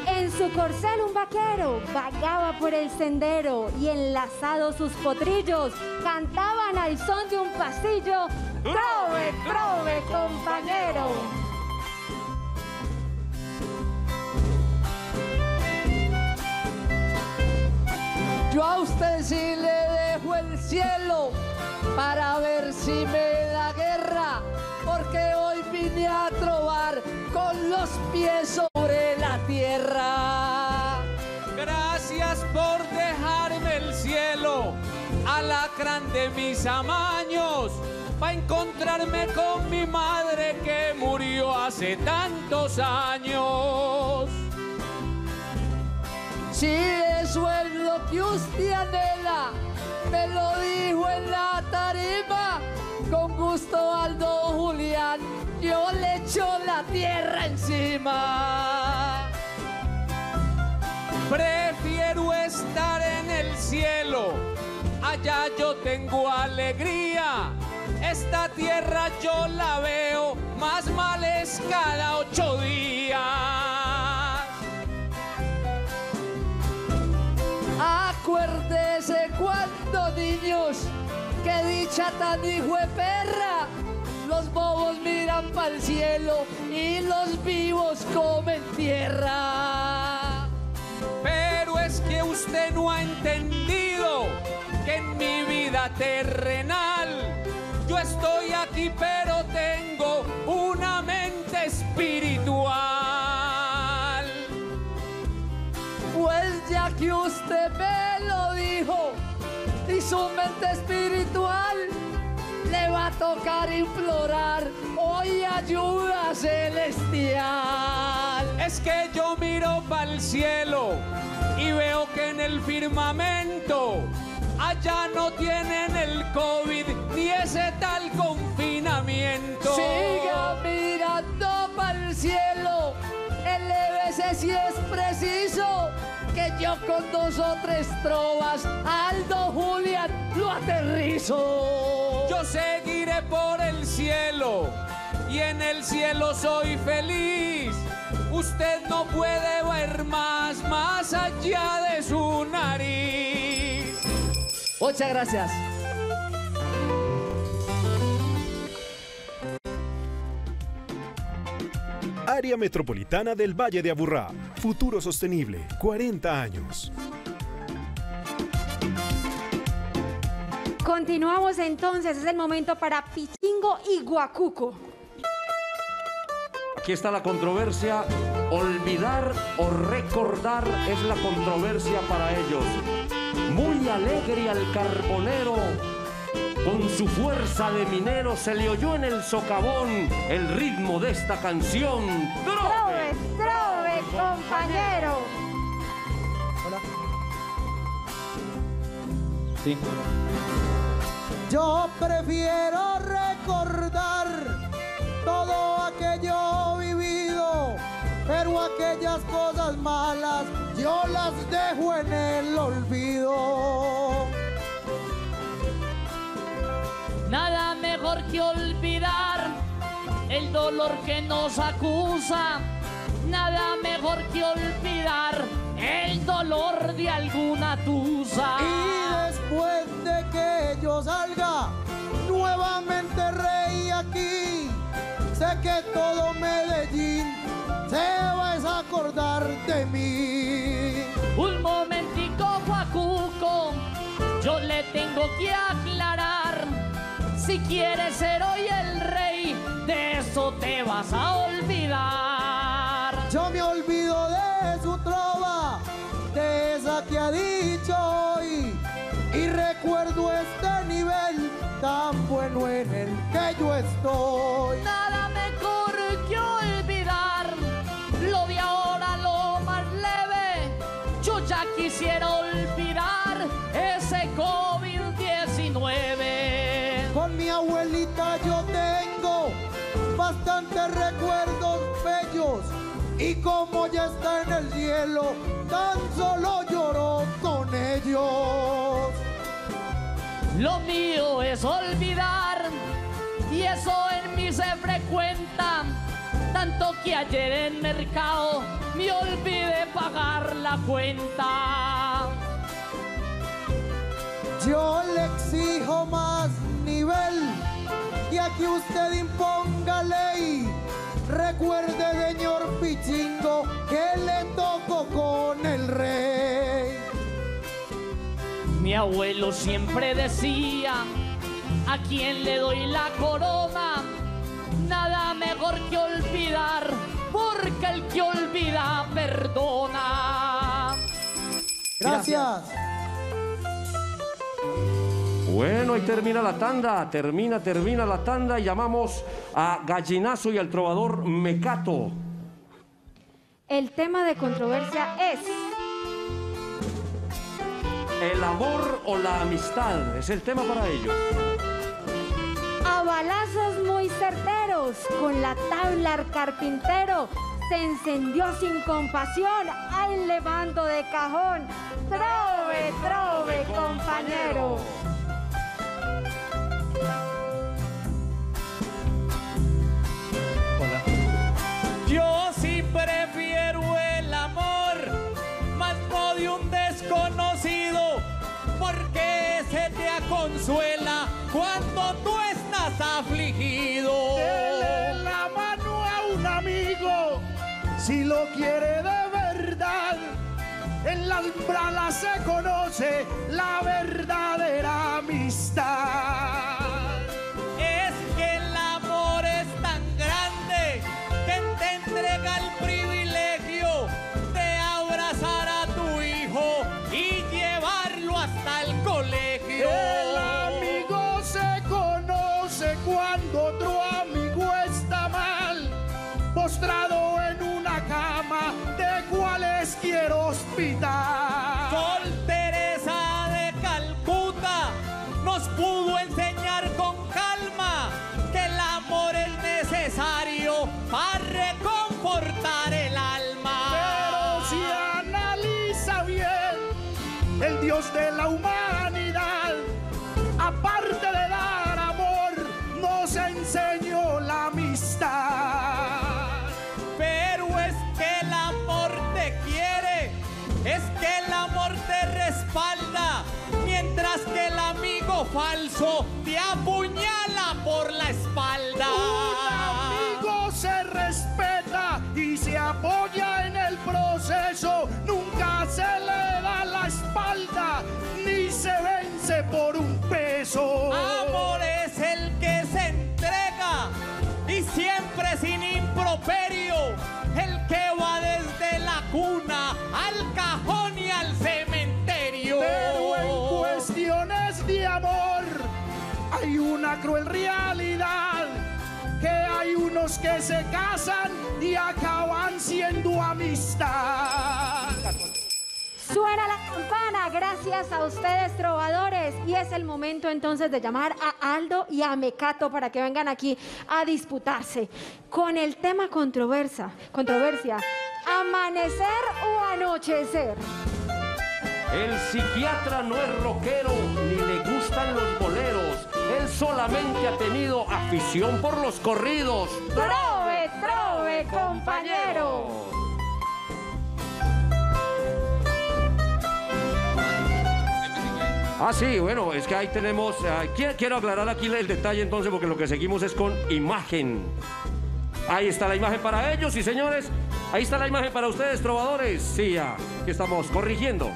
En su corcel un vaquero vagaba por el sendero y enlazados sus potrillos cantaban al son de un pasillo, trove, trove, compañero. Yo a usted sí le dejo el cielo para ver si me da guerra, porque hoy vine a trobar con los pies sobre la tierra. Gracias por dejarme el cielo, alacrán de mis amaños, para encontrarme con mi madre que murió hace tantos años. Si eso es lo que usted anhela, me lo dijo en la tarima, con gusto Aldo Julián, yo le echo la tierra encima. Prefiero estar en el cielo, allá yo tengo alegría, esta tierra yo la veo más males cada 8 días. Acuérdese cuando, niños, que dicha tan hijo de perra, los bobos miran pa'l cielo y los vivos comen tierra. Pero es que usted no ha entendido que en mi vida terrenal yo estoy aquí pero tengo una mente espiritual. Pues ya que usted me lo dijo y su mente espiritual le va a tocar implorar hoy ayuda celestial. Es que yo miro para el cielo y veo que en el firmamento allá no tienen el COVID ni ese tal confinamiento. Siga mirando para el cielo, elévese si es preciso, que yo con 2 o 3 trovas Aldo Julián lo aterrizo. Yo seguiré por el cielo y en el cielo soy feliz. Usted no puede ver más allá de su nariz. Muchas gracias. Área Metropolitana del Valle de Aburrá. Futuro Sostenible, 40 años. Continuamos entonces, es el momento para Pichingo y Guacuco. Aquí está la controversia. Olvidar o recordar es la controversia para ellos. Muy alegre al carbonero, con su fuerza de minero se le oyó en el socavón el ritmo de esta canción. ¡Trove, trove, compañero! Hola. Sí. Yo prefiero recordar aquellas cosas malas yo las dejo en el olvido. Nada mejor que olvidar el dolor que nos acusa. Nada mejor que olvidar el dolor de alguna tusa. Y después de que yo salga nuevamente rey aquí, sé que todo Medellín se va a acordar de mí. Un momentico, Guacuco, yo le tengo que aclarar. Si quieres ser hoy el rey, de eso te vas a olvidar. Yo me olvido de su trova, de esa que ha dicho hoy, y recuerdo este nivel tan bueno en el que yo estoy. Nada mejor que olvidar lo de ahora, lo más leve. Yo ya quisiera olvidar ese COVID-19. Con mi abuelita yo tengo bastantes recuerdos bellos, y como ya está en el cielo, tan solo lloro con ellos. Lo mío es olvidar, y eso en mí se frecuenta, tanto que ayer en mercado me olvidé pagar la cuenta. Yo le exijo más nivel, y aquí usted imponga ley. Recuerde, señor Pichingo, que le tocó con el rey. Mi abuelo siempre decía, ¿a quién le doy la corona? Nada mejor que olvidar, porque el que olvida perdona. Gracias. Bueno, ahí termina la tanda, termina la tanda, y llamamos a Gallinazo y al trovador Mecato. El tema de controversia es... el amor o la amistad es el tema para ellos. A balazos muy certeros, con la tabla al carpintero, se encendió sin compasión al levanto de cajón. Trove, trove, compañero. Hola. Yo sí prefiero el amor, más no de un desconocido, porque se te aconsuela cuando tú estás afligido. Dele la mano a un amigo si lo quiere de verdad. En las bralas se conoce la verdadera amistad. Es que el amor es tan grande que te entrega el privilegio de abrazar a tu hijo y llevarlo hasta el colegio. El amigo se conoce cuando otro amigo está mal, postrado en una cama de cualquier hospital. Sol Teresa de Calcuta nos pudo enseñar con calma que el amor es necesario para reconfortar el alma. Pero si analiza bien, el Dios de la humanidad, aparte de dar amor, nos enseñó la amistad. Pero es que el amor te quiere, es que el amor te respalda, mientras que el amigo falso te apuñala por la espalda. Un amigo se respeta y se apoya en el proceso, nunca se le da la espalda ni se vence por un peso. Amor es el que se entrega y siempre sin improperio, el que va desde la cuna al cajón y al cementerio. Pero en cuestiones de amor hay una cruel realidad, que hay unos que se casan y acaban siendo amistad. Suena la campana, gracias a ustedes, trovadores. Y es el momento entonces de llamar a Aldo y a Mecato para que vengan aquí a disputarse con el tema controversia. ¿Amanecer o anochecer? El psiquiatra no es rockero, ni le gustan los boleros. Él solamente ha tenido afición por los corridos. ¡Trove, trove, compañero! Ah, sí, bueno, es que ahí tenemos... quiero aclarar aquí el detalle entonces, porque lo que seguimos es con imagen. Ahí está la imagen para ellos y señores. Ahí está la imagen para ustedes, trovadores. Sí, ya, que estamos corrigiendo.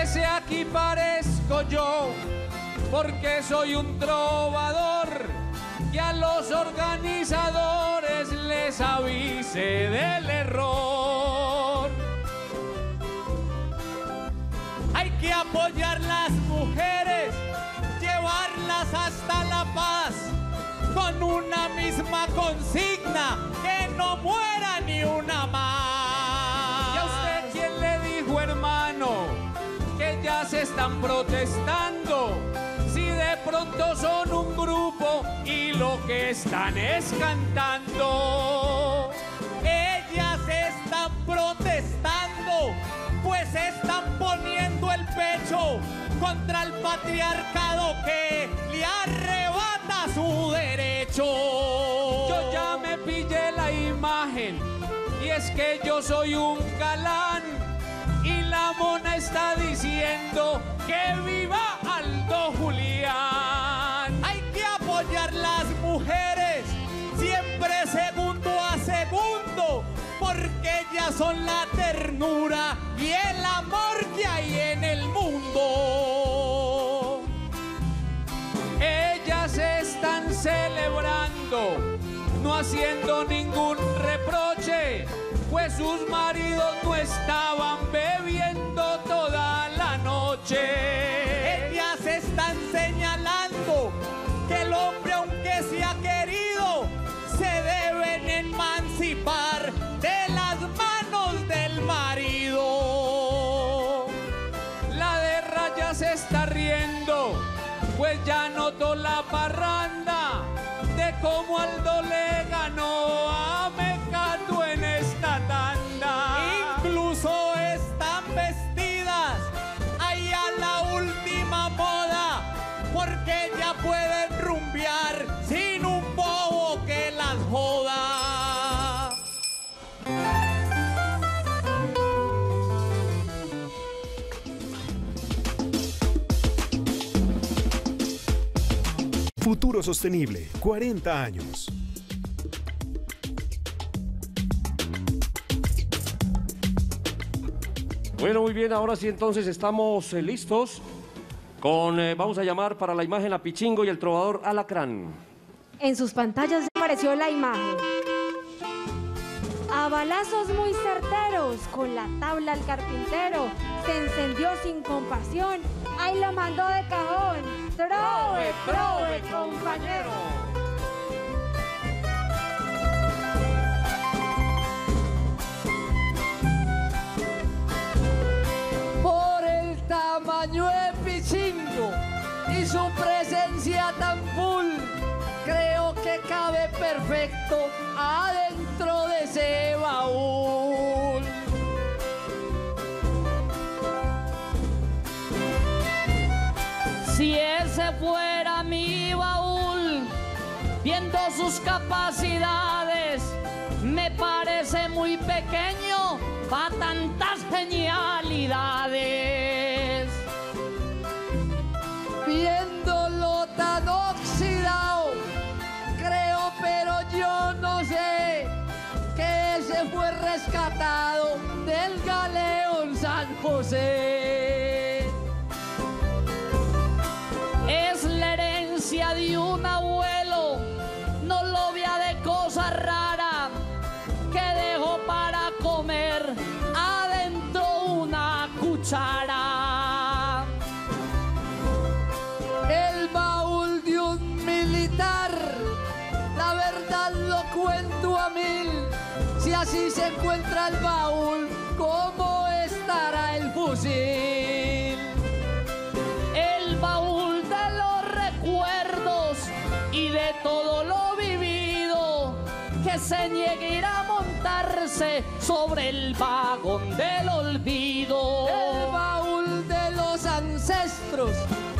Ese aquí parezco yo, porque soy un trovador que a los organizadores les avise del error. Hay que apoyar las mujeres, llevarlas hasta La Paz, con una misma consigna, que no muera ni una más. ¿Y a usted quién le dijo, hermano, que ya se están protestando? Si de pronto son un grupo y lo que están es cantando. Ellas están protestando, pues están poniendo el pecho contra el patriarcado que le arrebata su derecho. Yo ya me pillé la imagen, y es que yo soy un galán, y la mona está diciendo que viva Aldo Julián. Hay que apoyar las mujeres, siempre segundo a segundo, porque ellas son la ternura y el amor que hay en el mundo. Ellas están celebrando, no haciendo ningún reproche, pues sus maridos no estaban bebiendo toda la noche. Ellas están señalando que el hombre, aunque sea querido, se deben emancipar de las manos del marido. La de rayas se está riendo, pues ya notó la parranda de cómo Aldo le ganó a Mecato en esta tanda. Incluso están vestidas ahí a la última moda, porque ya pueden rumbear sin un bobo que las joda. Futuro Sostenible, 40 años. Bueno, muy bien, ahora sí entonces estamos listos con, vamos a llamar para la imagen a Pichingo y el trovador Alacrán. En sus pantallas apareció la imagen. A balazos muy certeros, con la tabla al carpintero, se encendió sin compasión, ahí lo mandó de cajón. ¡Trove, trove, compañero! Por el tamaño de Pichingo y su presencia tan full, creo que cabe perfecto adentro de ese baúl. Si ese fuera mi baúl, viendo sus capacidades, me parece muy pequeño para tantas genialidades. Viéndolo tan oxidado, creo, pero yo no sé, que ese fue rescatado del galeón San José. Es la herencia de un abuelo, no lo vea de cosa rara, que dejó para comer adentro una cuchara. El baúl de un militar, la verdad lo cuento a mil, si así se encuentra el baúl, ¿cómo estará el fusil? El baúl de los recuerdos, se niegue a montarse sobre el vagón del olvido. El baúl de los ancestros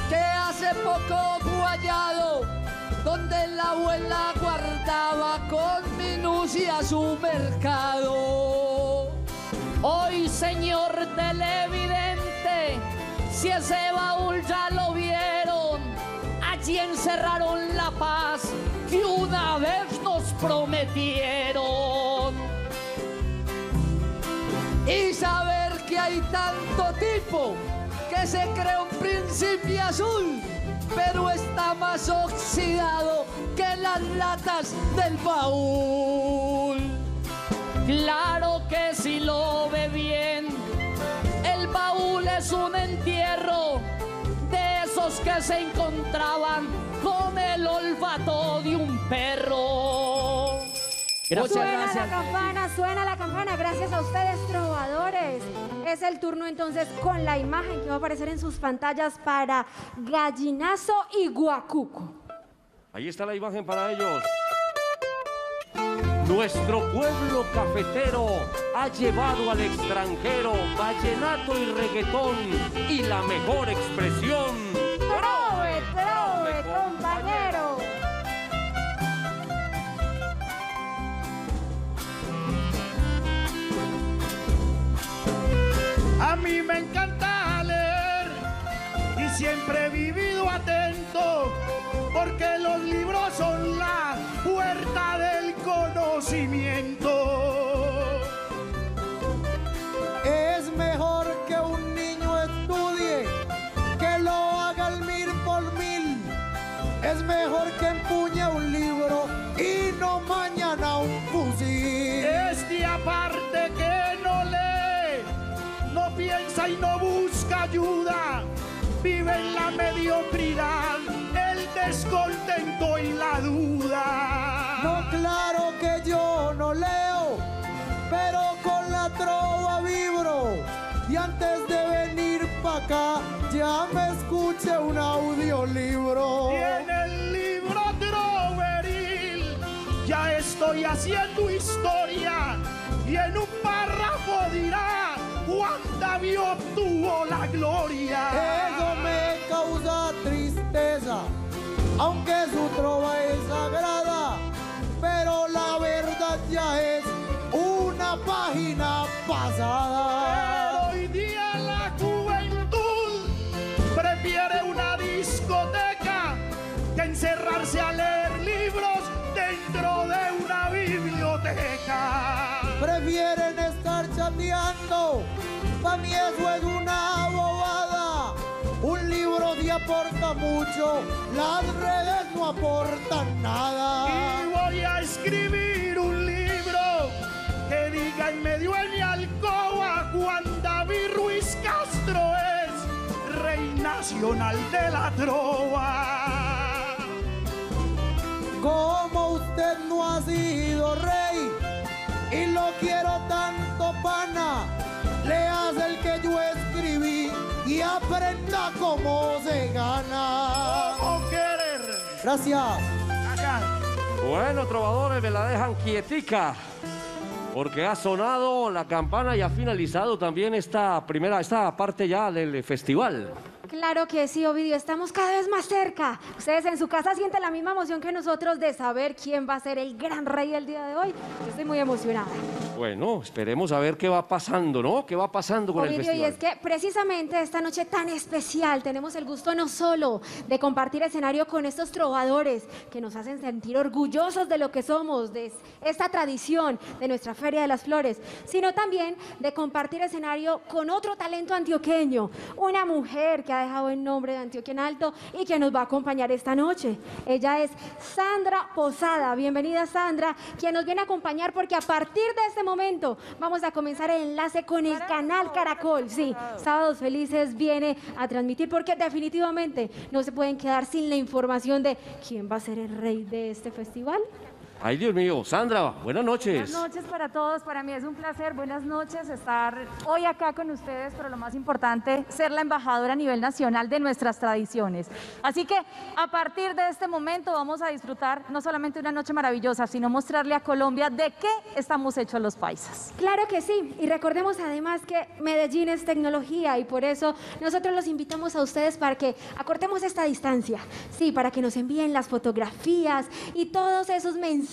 que hace poco fue hallado, donde la abuela guardaba con minucia su mercado. Hoy, señor televidente, si ese baúl ya lo vieron, allí encerraron la paz que una vez nos prometieron. Y saber que hay tanto tipo que se cree un príncipe azul, pero está más oxidado que las latas del baúl. Claro que si lo ve bien, el baúl es un entierro de esos que se encontraban con el olfato de un perro. Gracias, suena la campana, gracias a ustedes, trovadores. Es el turno entonces con la imagen que va a aparecer en sus pantallas para Gallinazo y Guacuco. Ahí está la imagen para ellos. Nuestro pueblo cafetero ha llevado al extranjero vallenato y reggaetón y la mejor expresión. ¡Trove, trove, compañero! A mí me encanta leer y siempre he vivido atento, porque los libros son la puerta del conocimiento. Es mejor que un niño estudie, que lo haga el 1000 por 1000. Es mejor que empuñe un libro y no mañana un fusil. Este aparte que no lee, no piensa y no busca ayuda, vive en la mediocridad, descontento y la duda. No, claro que yo no leo, pero con la trova vibro, y antes de venir pa' acá ya me escuché un audiolibro. Y en el libro troveril ya estoy haciendo historia, y en un párrafo dirá Juan David obtuvo la gloria. Eso me causa tristeza, aunque su trova es sagrada, pero la verdad ya es una página pasada. Pero hoy día la juventud prefiere una discoteca que encerrarse a leer libros dentro de una biblioteca. Prefieren estar chateando, para mí eso es una bobada. Un libro sí aporta mucho, las redes no aportan nada. Y voy a escribir un libro que diga en medio de mi alcoba: Juan David Ruiz Castro es rey nacional de la trova. Como usted no ha sido rey y lo quiero tanto, pana, leas el que yo escribí y aprenda cómo se gana. ¡Cómo querer! Gracias. Acá. Bueno, trovadores, me la dejan quietica, porque ha sonado la campana y ha finalizado también esta parte ya del festival. Claro que sí, Ovidio, estamos cada vez más cerca. Ustedes en su casa sienten la misma emoción que nosotros de saber quién va a ser el gran rey del día de hoy. Yo estoy muy emocionada. Bueno, esperemos a ver qué va pasando, ¿no? ¿Qué va pasando con el festival? Y es que precisamente esta noche tan especial tenemos el gusto no solo de compartir escenario con estos trovadores que nos hacen sentir orgullosos de lo que somos, de esta tradición, de nuestra Feria de las Flores, sino también de compartir escenario con otro talento antioqueño, una mujer que ha dejado el nombre de Antioquia en alto y que nos va a acompañar esta noche. Ella es Sandra Posada. Bienvenida, Sandra, quien nos viene a acompañar porque a partir de este momento vamos a comenzar el enlace con el Canal Caracol. Sí, Sábados Felices viene a transmitir porque definitivamente no se pueden quedar sin la información de quién va a ser el rey de este festival. Ay, Dios mío. Sandra, buenas noches. Buenas noches para todos. Para mí es un placer. Buenas noches estar hoy acá con ustedes, pero lo más importante, ser la embajadora a nivel nacional de nuestras tradiciones. Así que a partir de este momento vamos a disfrutar no solamente una noche maravillosa, sino mostrarle a Colombia de qué estamos hechos los paisas. Claro que sí. Y recordemos además que Medellín es tecnología y por eso nosotros los invitamos a ustedes para que acortemos esta distancia. Sí, para que nos envíen las fotografías y todos esos mensajes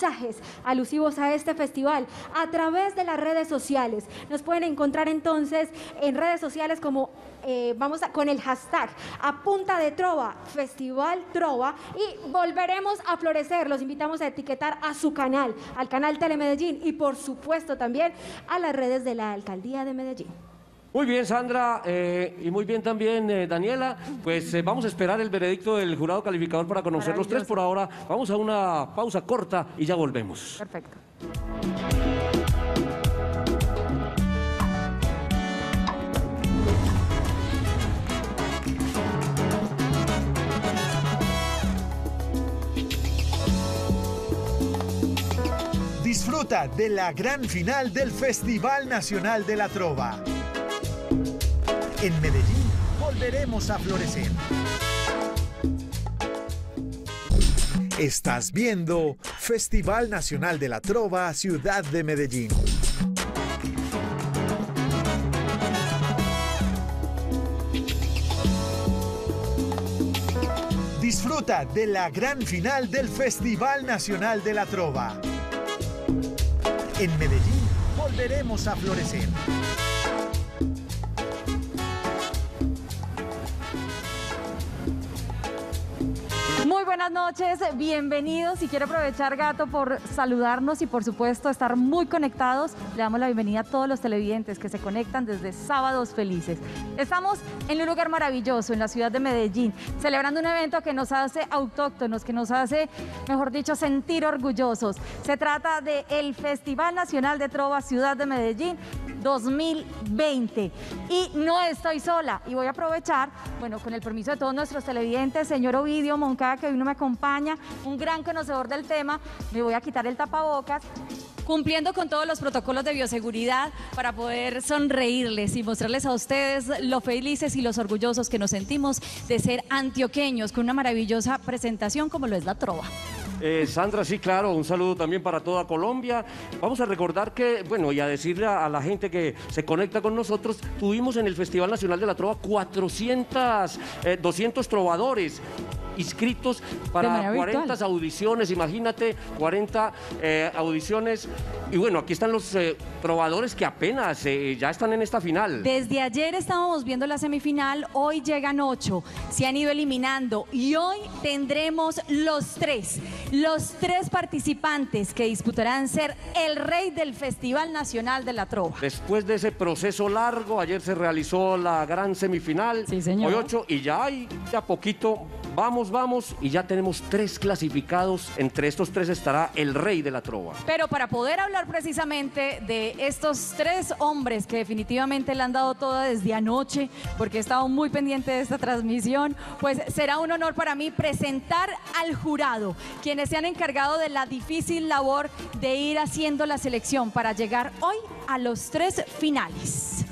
alusivos a este festival a través de las redes sociales. Nos pueden encontrar entonces en redes sociales como con el hashtag Apunta de Trova, Festival Trova, y volveremos a florecer. Los invitamos a etiquetar a su canal, al canal Telemedellín y por supuesto también a las redes de la Alcaldía de Medellín. Muy bien, Sandra, y muy bien también, Daniela. Pues vamos a esperar el veredicto del jurado calificador para conocer los tres. Por ahora vamos a una pausa corta y ya volvemos. Perfecto. Disfruta de la gran final del Festival Nacional de la Trova. En Medellín volveremos a florecer. Estás viendo Festival Nacional de la Trova Ciudad de Medellín. Disfruta de la gran final del Festival Nacional de la Trova. En Medellín volveremos a florecer. Muy buenas noches, bienvenidos, y quiero aprovechar, Gato, por saludarnos y por supuesto estar muy conectados. Le damos la bienvenida a todos los televidentes que se conectan desde Sábados Felices. Estamos en un lugar maravilloso, en la ciudad de Medellín, celebrando un evento que nos hace autóctonos, que nos hace, mejor dicho, sentir orgullosos. Se trata del Festival Nacional de Trova Ciudad de Medellín 2020. Y no estoy sola, y voy a aprovechar, bueno, con el permiso de todos nuestros televidentes, señor Ovidio Moncada, que hoy no me acompaña, un gran conocedor del tema, me voy a quitar el tapabocas, cumpliendo con todos los protocolos de bioseguridad para poder sonreírles y mostrarles a ustedes lo felices y los orgullosos que nos sentimos de ser antioqueños, con una maravillosa presentación como lo es la trova. Sandra, sí, claro, un saludo también para toda Colombia. Vamos a recordar que, bueno, y a decirle a la gente que se conecta con nosotros, tuvimos en el Festival Nacional de la Trova 200 trovadores inscritos para 40 audiciones, imagínate, 40 audiciones. Y bueno, aquí están los trovadores que apenas ya están en esta final. Desde ayer estábamos viendo la semifinal, hoy llegan 8, se han ido eliminando y hoy tendremos los tres participantes que disputarán ser el rey del Festival Nacional de la Trova. Después de ese proceso largo, ayer se realizó la gran semifinal, sí, señor. Hoy 8 y ya hay, ya poquito, vamos, y ya tenemos 3 clasificados. Entre estos 3 estará el rey de la trova. Pero para poder hablar precisamente de estos 3 hombres que definitivamente le han dado toda desde anoche, porque he estado muy pendiente de esta transmisión, pues será un honor para mí presentar al jurado, quienes se han encargado de la difícil labor de ir haciendo la selección para llegar hoy a los 3 finales.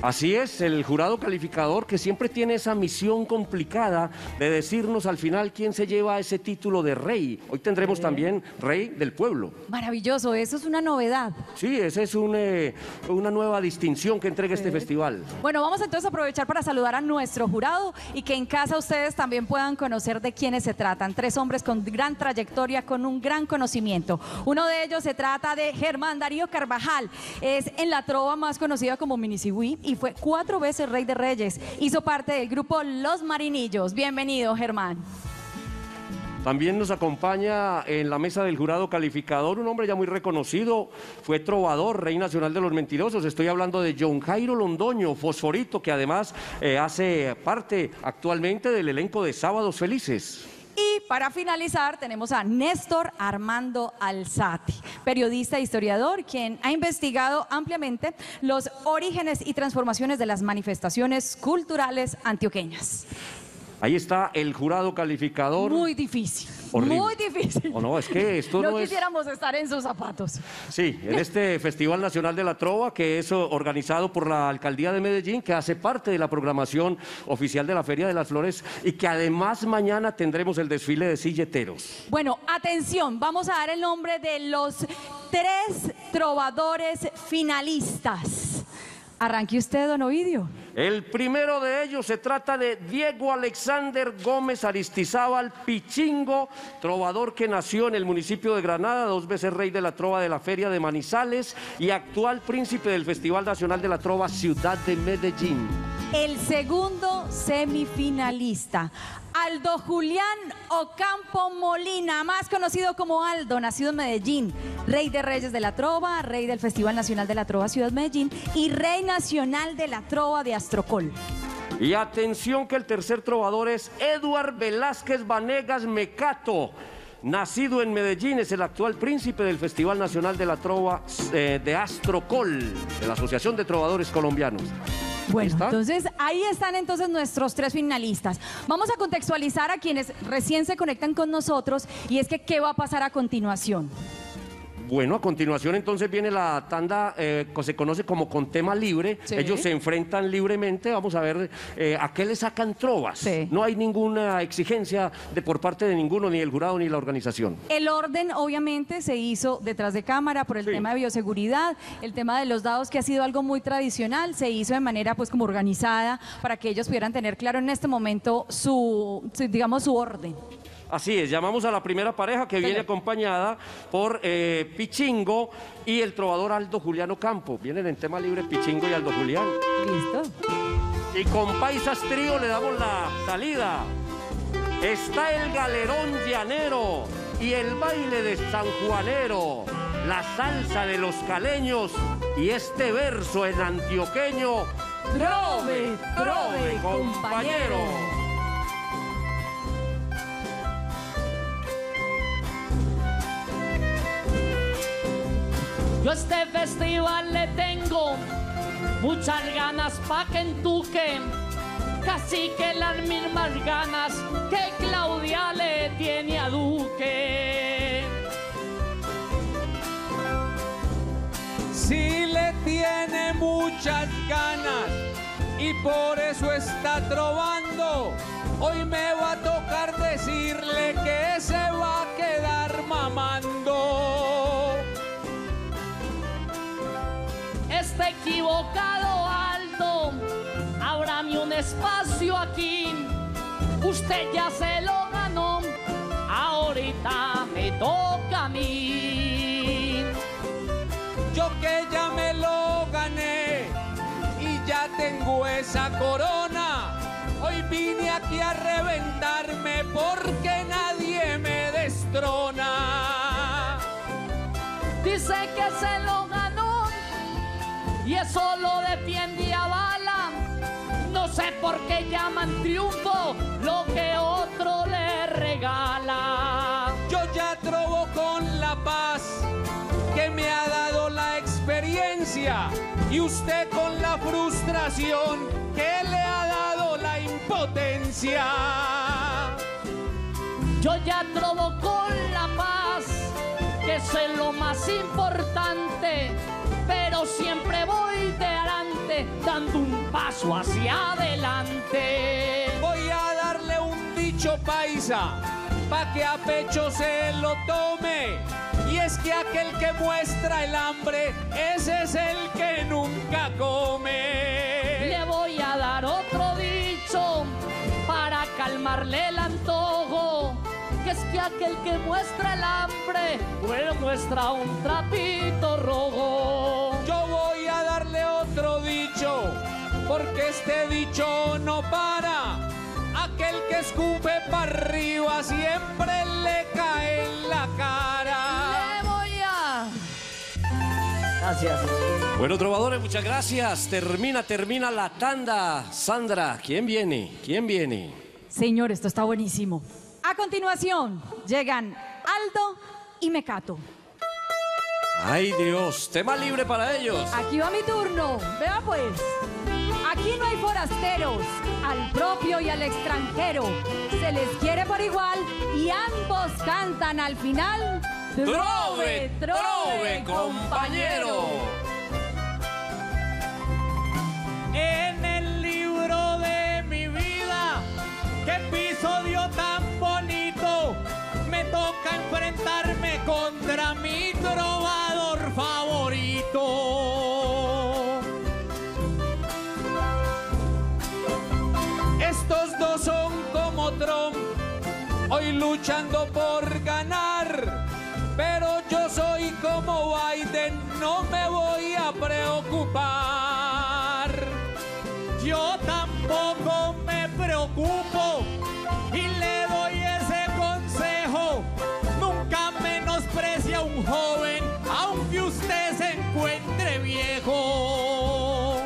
Así es, el jurado calificador que siempre tiene esa misión complicada de decirnos al final quién se lleva ese título de rey. Hoy tendremos también rey del pueblo. Maravilloso, eso es una novedad. Sí, esa es una nueva distinción que entrega este festival. Bueno, vamos entonces a aprovechar para saludar a nuestro jurado y que en casa ustedes también puedan conocer de quiénes se tratan. 3 hombres con gran trayectoria, con un gran conocimiento. Uno de ellos se trata de Germán Darío Carvajal. Es en la trova más conocida como Minisibui y fue 4 veces Rey de Reyes. Hizo parte del grupo Los Marinillos. Bienvenido, Germán. También nos acompaña en la mesa del jurado calificador un hombre ya muy reconocido, fue trovador, rey nacional de los mentirosos. Estoy hablando de John Jairo Londoño, Fosforito, que además hace parte actualmente del elenco de Sábados Felices. Y para finalizar tenemos a Néstor Armando Alzate, periodista e historiador, quien ha investigado ampliamente los orígenes y transformaciones de las manifestaciones culturales antioqueñas. Ahí está el jurado calificador. Muy difícil, horrible. Muy difícil. O no, es que esto no quisiéramos estar en sus zapatos. Sí, en este Festival Nacional de la Trova, que es organizado por la Alcaldía de Medellín, que hace parte de la programación oficial de la Feria de las Flores y que además mañana tendremos el desfile de silleteros. Bueno, atención, vamos a dar el nombre de los 3 trovadores finalistas. Arranque usted, don Ovidio. El primero de ellos se trata de Diego Alexander Gómez Aristizábal, Pichingo, trovador que nació en el municipio de Granada, 2 veces rey de la trova de la Feria de Manizales y actual príncipe del Festival Nacional de la Trova Ciudad de Medellín. El segundo semifinalista, Aldo Julián Ocampo Molina, más conocido como Aldo, nacido en Medellín, rey de reyes de la trova, rey del Festival Nacional de la Trova Ciudad de Medellín y rey nacional de la trova de Astrocol. Y atención que el tercer trovador es Eduard Velázquez Banegas Mecato, nacido en Medellín, es el actual príncipe del Festival Nacional de la Trova de Astrocol, de la Asociación de Trovadores Colombianos. Bueno, entonces ahí están entonces nuestros 3 finalistas. Vamos a contextualizar a quienes recién se conectan con nosotros y es que ¿qué va a pasar a continuación? Bueno, a continuación entonces viene la tanda que se conoce como con tema libre. Sí. Ellos se enfrentan libremente, vamos a ver a qué le sacan trovas. Sí. No hay ninguna exigencia de por parte de ninguno, ni el jurado ni la organización. El orden obviamente se hizo detrás de cámara por el tema de bioseguridad, el tema de los dados que ha sido algo muy tradicional, se hizo de manera pues como organizada para que ellos pudieran tener claro en este momento su orden. Así es, llamamos a la primera pareja que viene acompañada por Pichingo y el trovador Aldo Julián Ocampo. Vienen en tema libre Pichingo y Aldo Julián. Listo. Y con Paisas Trío le damos la salida. Está el galerón llanero y el baile de sanjuanero, la salsa de los caleños y este verso en antioqueño. Trove, trove, compañero. Yo a este festival le tengo muchas ganas pa' que entuque, casi que las mismas ganas que Claudia le tiene a Duque. Sí le tiene muchas ganas y por eso está trovando. Hoy me va a tocar decirle que se va a quedar mamando. Está equivocado, Aldo, ábrame un espacio aquí. Usted ya se lo ganó, ahorita me toca a mí. Yo que ya me lo gané y ya tengo esa corona, hoy vine aquí a reventarme porque nadie me destrona. Dice que se lo ganó y eso lo defiende y avala. No sé por qué llaman triunfo lo que otro le regala. Yo ya trobo con la paz que me ha dado la experiencia y usted con la frustración que le ha dado la impotencia. Yo ya trobo con la paz, que eso es lo más importante, pero siempre voy delante, dando un paso hacia adelante. Voy a darle un dicho paisa, pa' que a pecho se lo tome, y es que aquel que muestra el hambre, ese es el que nunca come. Le voy a dar otro dicho, para calmarle el antojo, que es que aquel que muestra el hambre, bueno, muestra un trapito rojo. Yo voy a darle otro dicho, porque este dicho no para. Aquel que escupe para arriba siempre le cae en la cara. Le voy a... Gracias. Bueno, trovadores, muchas gracias. Termina la tanda. Sandra, ¿quién viene? ¿Quién viene? Señor, esto está buenísimo. A continuación, llegan Aldo y Mecato. ¡Ay, Dios! Tema libre para ellos. Aquí va mi turno. Vea pues. Aquí Aquí no hay forasteros, al propio y al extranjero. Se les quiere por igual y ambos cantan al final. ¡Trove, trove, compañero! En el libro de mi vida, qué episodio tan bonito. Me toca enfrentarme contra mi trovador favorito. Estos dos son como Trump, hoy luchando por ganar. Pero yo soy como Biden, no me voy a preocupar. Yo tampoco me preocupo y le doy ese consejo. Nunca menosprecia a un joven, aunque usted se encuentre viejo.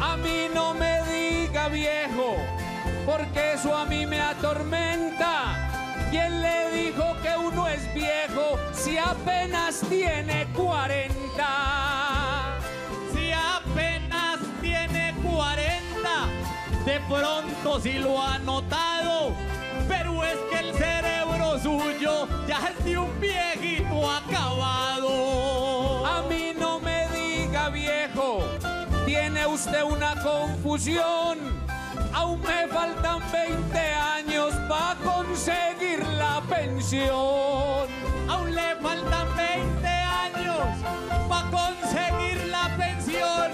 A mí no me diga viejo, porque eso a mí me atormenta. ¿Quién le dijo que uno es viejo si apenas tiene 40? Si apenas tiene 40, de pronto sí lo ha notado, pero es que el cerebro suyo ya es de un viejito acabado. A mí no me diga viejo, tiene usted una confusión. Aún me faltan 20 años para conseguir la pensión. Aún le faltan 20 años para conseguir la pensión.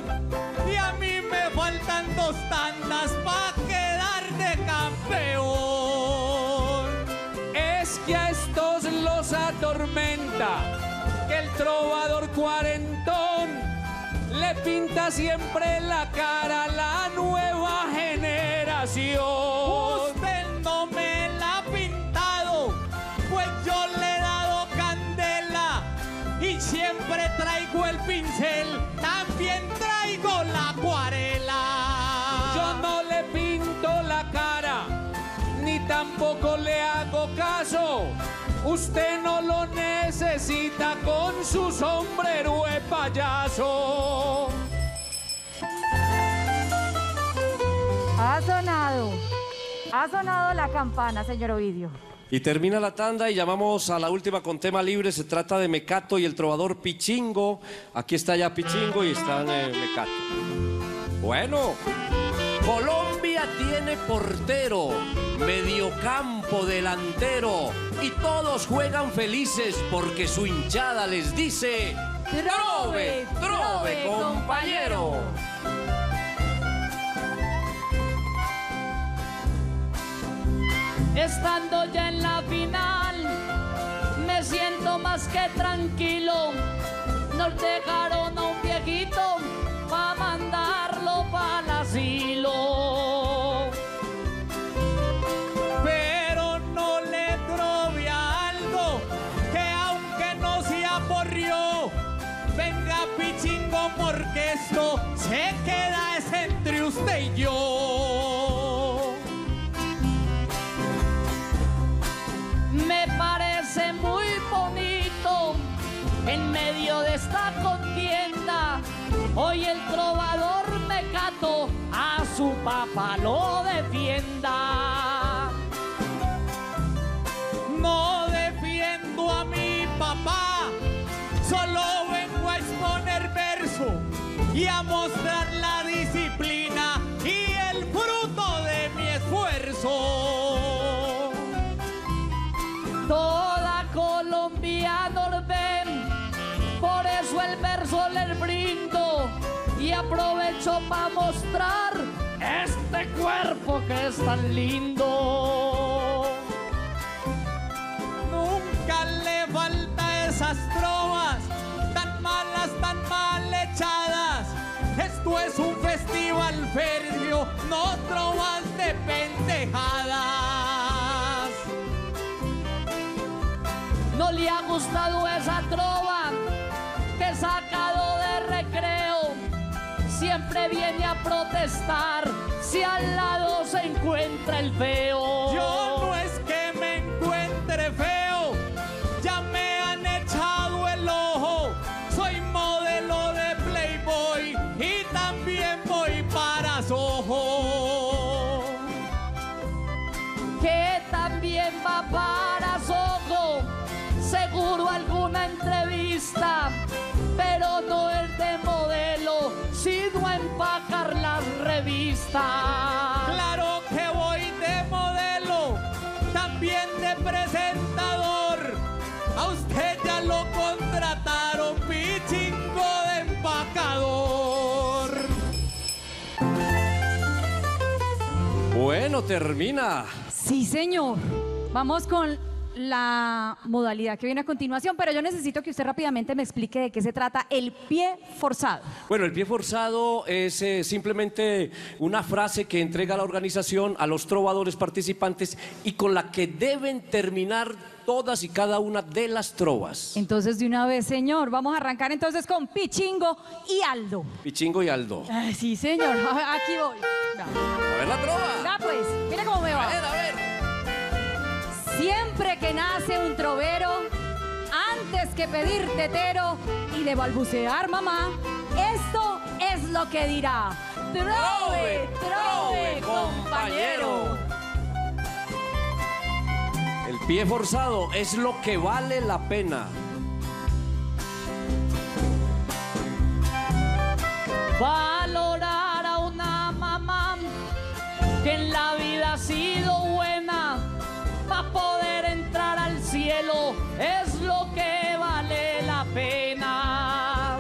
Y a mí me faltan 2 tandas para quedar de campeón. Es que a estos los atormenta que el trovador cuarentón le pinta siempre la cara a la nueva generación. Usted no me la ha pintado, pues yo le he dado candela. Y siempre traigo el pincel, también traigo la acuarela. Yo no le pinto la cara, ni tampoco le hago caso. Usted no lo necesita con su sombrero de payaso. Ha sonado la campana, señor Ovidio. Y termina la tanda y llamamos a la última con tema libre. Se trata de Mecato y el trovador Pichingo. Aquí está ya Pichingo y está Mecato. Bueno, Colombia tiene portero, mediocampo, delantero, y todos juegan felices porque su hinchada les dice: ¡Trove, trove, compañero! Estando ya en la final, me siento más que tranquilo. Nos dejaron a un viejito para mandarlo para el asilo. Porque esto se queda es entre usted y yo. Me parece muy bonito en medio de esta contienda. Hoy el trovador Mecato a su papá lo defienda. No defiendo a mi papá, solo poner verso y a mostrar la disciplina y el fruto de mi esfuerzo. Toda Colombia nos ven, por eso el verso les brindo y aprovecho para mostrar este cuerpo que es tan lindo. Nunca le falta esas trovas tan mal echadas. Esto es un festival férreo, no trovas de pendejadas. No le ha gustado esa trova que he sacado de recreo. Siempre viene a protestar si al lado se encuentra el feo. Yo no es que me encuentre feo, ya me han echado el ojo. Soy modelo de Playboy y también voy para bien va para Soco, seguro alguna entrevista, pero no el de modelo, sino empacar las revistas. Claro que voy de modelo, también de presentador, a usted ya lo contrataron, pichingo de empacador. Bueno, termina. Sí, señor. Vamos con la modalidad que viene a continuación, pero yo necesito que usted rápidamente me explique de qué se trata el pie forzado. Bueno, el pie forzado es simplemente una frase que entrega la organización a los trovadores participantes y con la que deben terminar todas y cada una de las trovas. Entonces, de una vez, señor, vamos a arrancar entonces con Pichingo y Aldo. Pichingo y Aldo. Ay, sí, señor. Aquí voy. A ver la trova. Ya pues, mira cómo me va. A ver. Siempre que nace un trovero, antes que pedir tetero y de balbucear mamá, esto es lo que dirá. ¡Trove, trove, compañero! El pie forzado es lo que vale la pena. Valorar a una mamá que en la vida ha sido buena, para poder entrar al cielo es lo que vale la pena.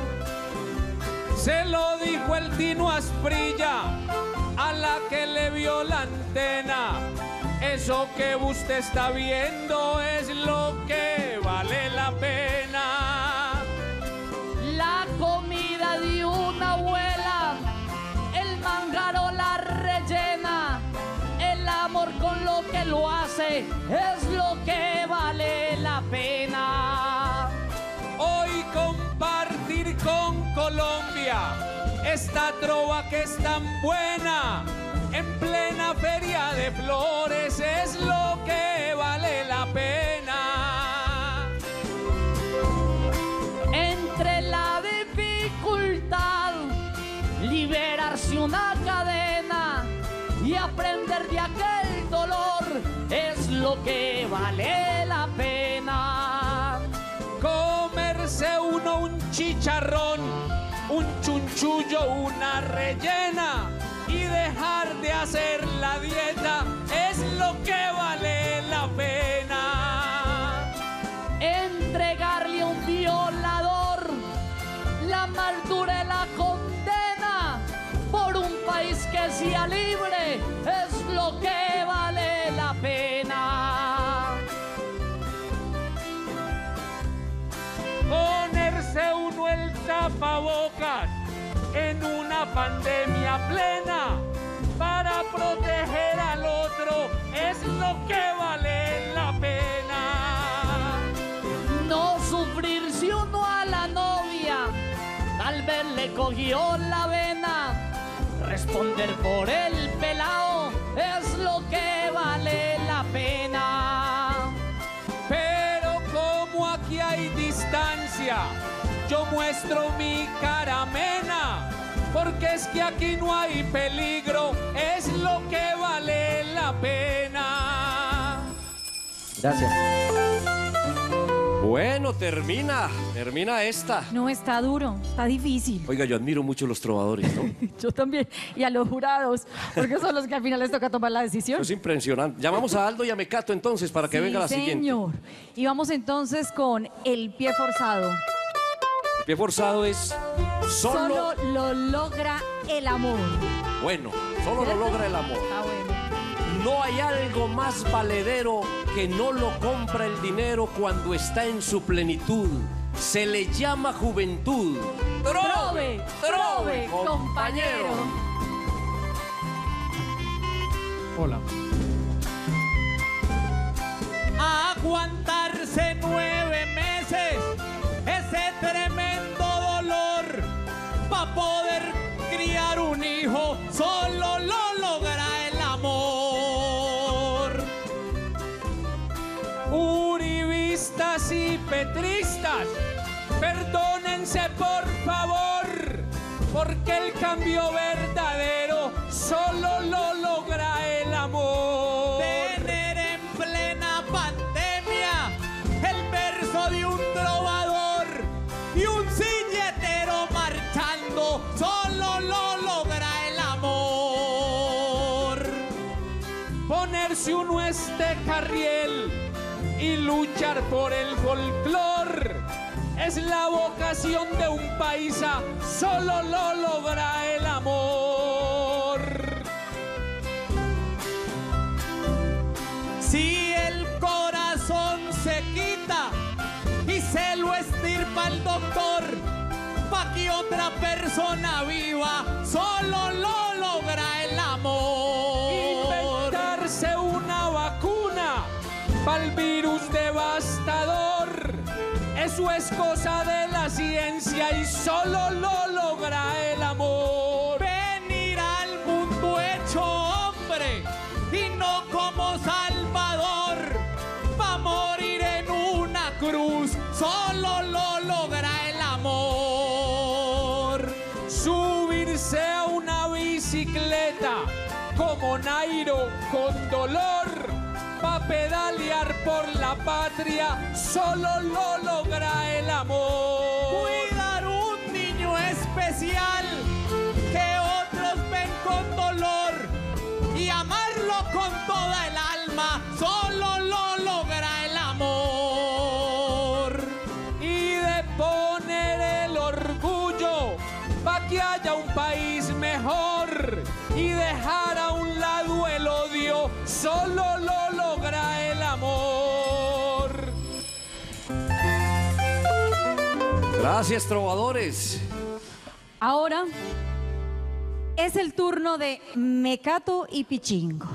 Se lo dijo el Tino Asprilla a la que le vio la antena. Eso que usted está viendo es lo que vale la pena. La comida de una abuela, el mangaro la rellena. El amor con lo que lo hace es lo que vale la pena. Hoy compartir con Colombia esta trova que es tan buena, en plena Feria de Flores es lo que vale la pena. Entre la dificultad, liberarse una cadena y aprender de aquel dolor es lo que vale la pena. Comerse uno un chicharrón, un chunchullo, una rellena y dejar de hacer la dieta es lo que vale la pena. Entregarle a un violador la amargura y la condena por un país que sea libre es lo que vale la pena. Ponerse uno el tapabocas en una pandemia plena para proteger al otro es lo que vale la pena. No sufrirse uno a la novia, tal vez le cogió la vena, responder por el pelao es lo que vale la pena. Pero como aquí hay distancia, yo muestro mi cara amena, porque es que aquí no hay peligro, es lo que vale la pena. Gracias. Bueno, termina esta. No, está duro, está difícil. Oiga, yo admiro mucho a los trovadores, ¿no? Yo también, y a los jurados, porque son los que al final les toca tomar la decisión. Es impresionante. Llamamos a Aldo y a Mecato entonces para que venga la siguiente. Señor. Y vamos entonces con el pie forzado. El pie forzado es solo lo logra el amor. Bueno, solo lo logra el amor. Ah, bueno. No hay algo más valedero que no lo compra el dinero cuando está en su plenitud. Se le llama juventud. Trove, trove, compañero. Hola. Aguantarse 9 meses ese tremendo dolor para poder criar un hijo, solo lo logra el amor. Uribistas y petristas, perdónense por favor, porque el cambio verdadero solo lo logra el amor. Tener en plena si uno es de Carriel y luchar por el folclor es la vocación de un paisa, solo lo logra el amor. Si el corazón se quita y se lo estirpa el doctor, pa' que otra persona viva, solo lo logra el amor. Inventarse una vacuna pa'l virus devastador, eso es cosa de la ciencia y solo lo logra el amor. Venir al mundo hecho hombre y no como salvador, pa' morir en una cruz, solo lo logra el amor. Subirse a una bicicleta como Nairo con dolor, pa' pedalear por la patria, solo lo logra el amor. Cuidar un niño especial que otros ven con dolor y amarlo con toda el alma, solo lo logra el amor. Y de poner el orgullo pa' que haya un país mejor y dejar a un lado el odio, solo lo logra el amor. Gracias, trovadores. Ahora es el turno de Mecato y Pichingo.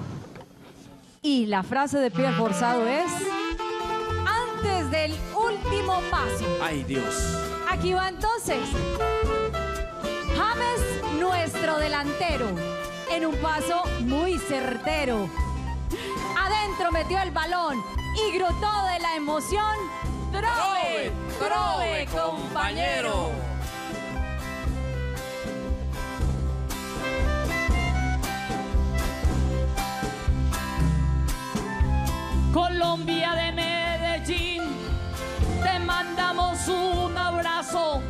Y la frase de pie forzado es: antes del último paso. ¡Ay, Dios! Aquí va entonces. James, nuestro delantero, en un paso muy certero, adentro metió el balón y gritó de la emoción: ¡Trove, trove, compañero! Colombia de Medellín, te mandamos un abrazo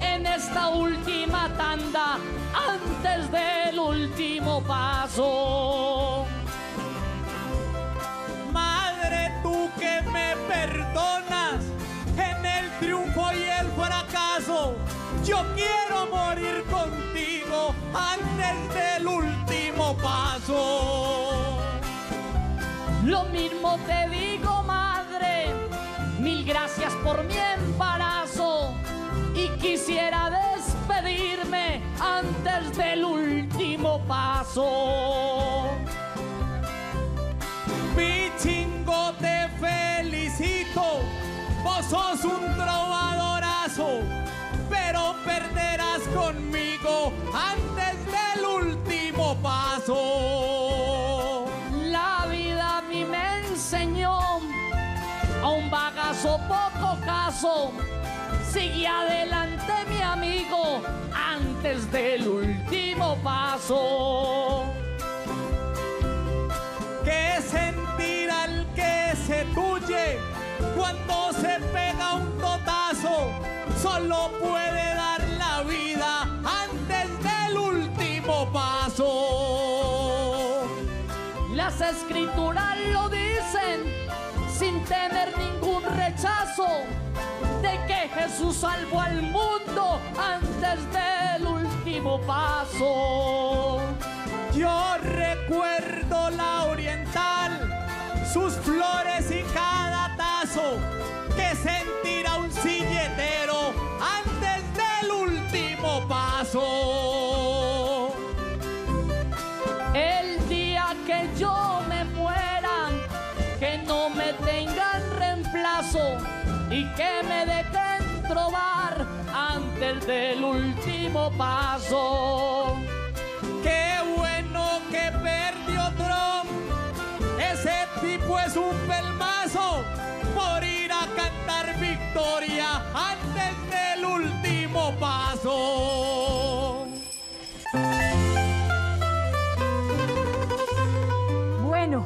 en esta última tanda, antes del último paso. Madre, tú que me perdonas en el triunfo y el fracaso, yo quiero morir contigo antes del último paso. Lo mismo te digo, madre, mil gracias por mi embarazo, y quisiera despedirme antes del último paso. Pichingo, te felicito, vos sos un trovadorazo, pero perderás conmigo antes del último paso. La vida a mí me enseñó a un bagazo poco caso, sigue adelante, mi amigo, antes del último paso. ¿Qué sentirá el que se tuye cuando se pega un totazo? Solo puede dar la vida antes del último paso. Las escrituras lo dicen sin tener ningún rechazo, de que Jesús salvó al mundo antes del último paso. Yo recuerdo la oriental, sus flores y cada tazo, que sentirá un silletero antes del último paso. El día que yo me muera, que no me tengan reemplazo y que me dejen trovar antes del último paso. Qué bueno que perdió Trump, ese tipo es un pelmazo, por ir a cantar victoria antes del último paso. Bueno,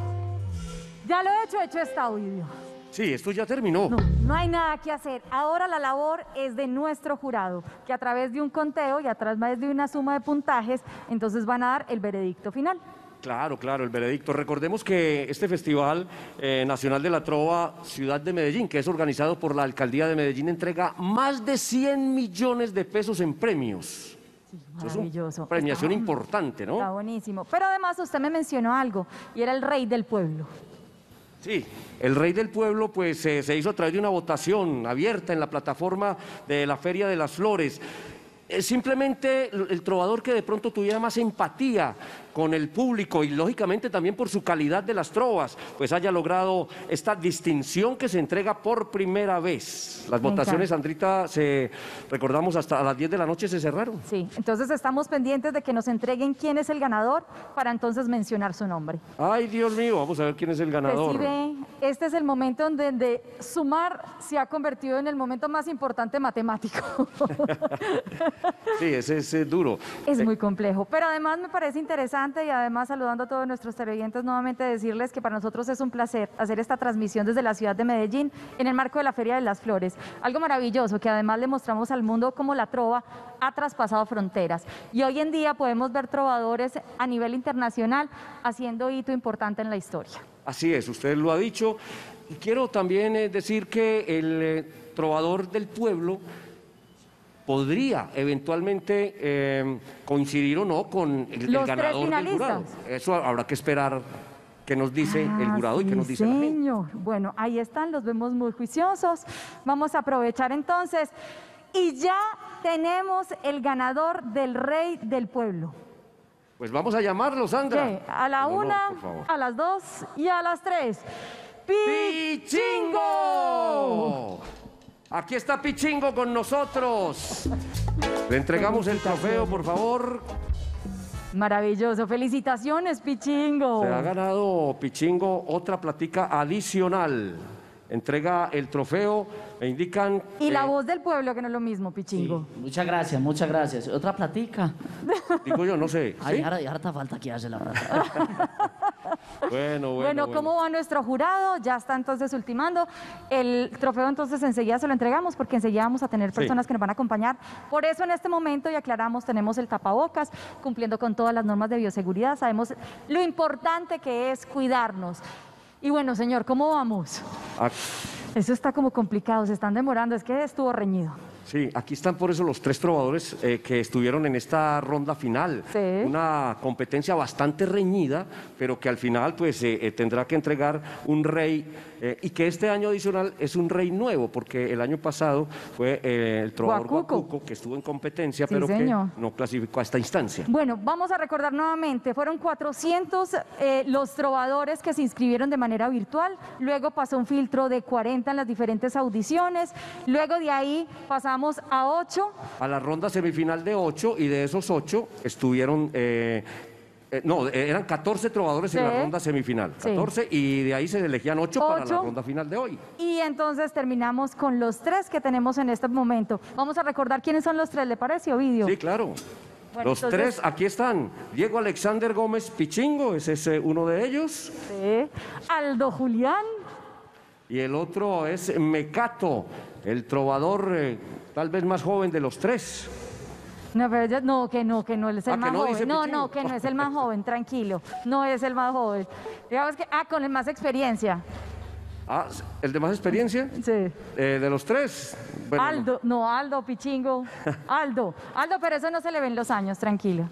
ya lo hecho está, Olivia. Sí, esto ya terminó. No hay nada que hacer. Ahora la labor es de nuestro jurado, que a través de un conteo y a través de una suma de puntajes, entonces van a dar el veredicto final. Claro, el veredicto. Recordemos que este Festival Nacional de la Trova Ciudad de Medellín, que es organizado por la Alcaldía de Medellín, entrega más de 100 millones de pesos en premios. Sí, maravilloso. Es una premiación importante, ¿no? Está buenísimo. Pero además usted me mencionó algo, y era el rey del pueblo. Sí, el Rey del Pueblo pues se hizo a través de una votación abierta en la plataforma de la Feria de las Flores. Simplemente el trovador que de pronto tuviera más empatía con el público y lógicamente también por su calidad de las trovas, pues haya logrado esta distinción que se entrega por primera vez. Las votaciones, Sandrita, recordamos hasta a las 10 de la noche se cerraron. Sí, entonces estamos pendientes de que nos entreguen quién es el ganador para entonces mencionar su nombre. Ay, Dios mío, vamos a ver quién es el ganador. Este es el momento donde sumar se ha convertido en el momento más importante matemático. Sí, ese es duro. Es muy complejo, pero además me parece interesante y además saludando a todos nuestros televidentes nuevamente decirles que para nosotros es un placer hacer esta transmisión desde la ciudad de Medellín en el marco de la Feria de las Flores. Algo maravilloso que además le mostramos al mundo cómo la trova ha traspasado fronteras y hoy en día podemos ver trovadores a nivel internacional haciendo hito importante en la historia. Así es, usted lo ha dicho. Y quiero también decir que el trovador del pueblo podría eventualmente coincidir o no con el ganador del jurado. Eso habrá que esperar que nos dice el jurado y que nos dice la gente. Señor, bueno, ahí están, los vemos muy juiciosos. Vamos a aprovechar entonces. Y ya tenemos el ganador del Rey del Pueblo. Pues vamos a llamarlo, Sandra. Sí, a la 1, a las 2 y a las 3. ¡Pichingo! Aquí está Pichingo con nosotros. Le entregamos el trofeo, por favor. Maravilloso. Felicitaciones, Pichingo. Se ha ganado, Pichingo, otra platica adicional. Entrega el trofeo, me indican... Y la voz del pueblo, que no es lo mismo, Pichingo. Sí, muchas gracias, muchas gracias. ¿Otra platica? Digo yo, no sé. Ay, ¿sí? Harta falta que hace la verdad. Bueno, ¿cómo va nuestro jurado? Ya está entonces ultimando. El trofeo entonces enseguida se lo entregamos porque enseguida vamos a tener personas que nos van a acompañar. Por eso en este momento, y aclaramos, tenemos el tapabocas, cumpliendo con todas las normas de bioseguridad. Sabemos lo importante que es cuidarnos. Y bueno, señor, ¿cómo vamos? Eso está como complicado, se están demorando, es que estuvo reñido. Sí, aquí están por eso los tres trovadores que estuvieron en esta ronda final. Sí. Una competencia bastante reñida, pero que al final pues tendrá que entregar un rey y que este año adicional es un rey nuevo, porque el año pasado fue el trovador Guacuco, que estuvo en competencia, sí, pero que no clasificó a esta instancia. Bueno, vamos a recordar nuevamente, fueron 400 los trovadores que se inscribieron de manera virtual, luego pasó un filtro de 40 en las diferentes audiciones, luego de ahí pasamos a 8. A la ronda semifinal de 8 y de esos 8 estuvieron, eran 14 trovadores en la ronda semifinal, 14 y de ahí se elegían 8 para la ronda final de hoy. Y entonces terminamos con los 3 que tenemos en este momento. Vamos a recordar quiénes son los 3, ¿le parece, Ovidio? Sí, claro. Bueno, los entonces... 3 aquí están, Diego Alexander Gómez Pichingo, ese es uno de ellos. Sí. Aldo Julián. Y el otro es Mecato, el trovador... tal vez más joven de los 3. No, pero yo, que no es el más joven. No, que no es el más joven, tranquilo. No es el más joven. Digamos que, con el más experiencia. Ah, ¿el de más experiencia? Sí. ¿De los 3? Bueno, Aldo, Aldo, Pichingo. Aldo, pero eso no se le ven los años, tranquilo.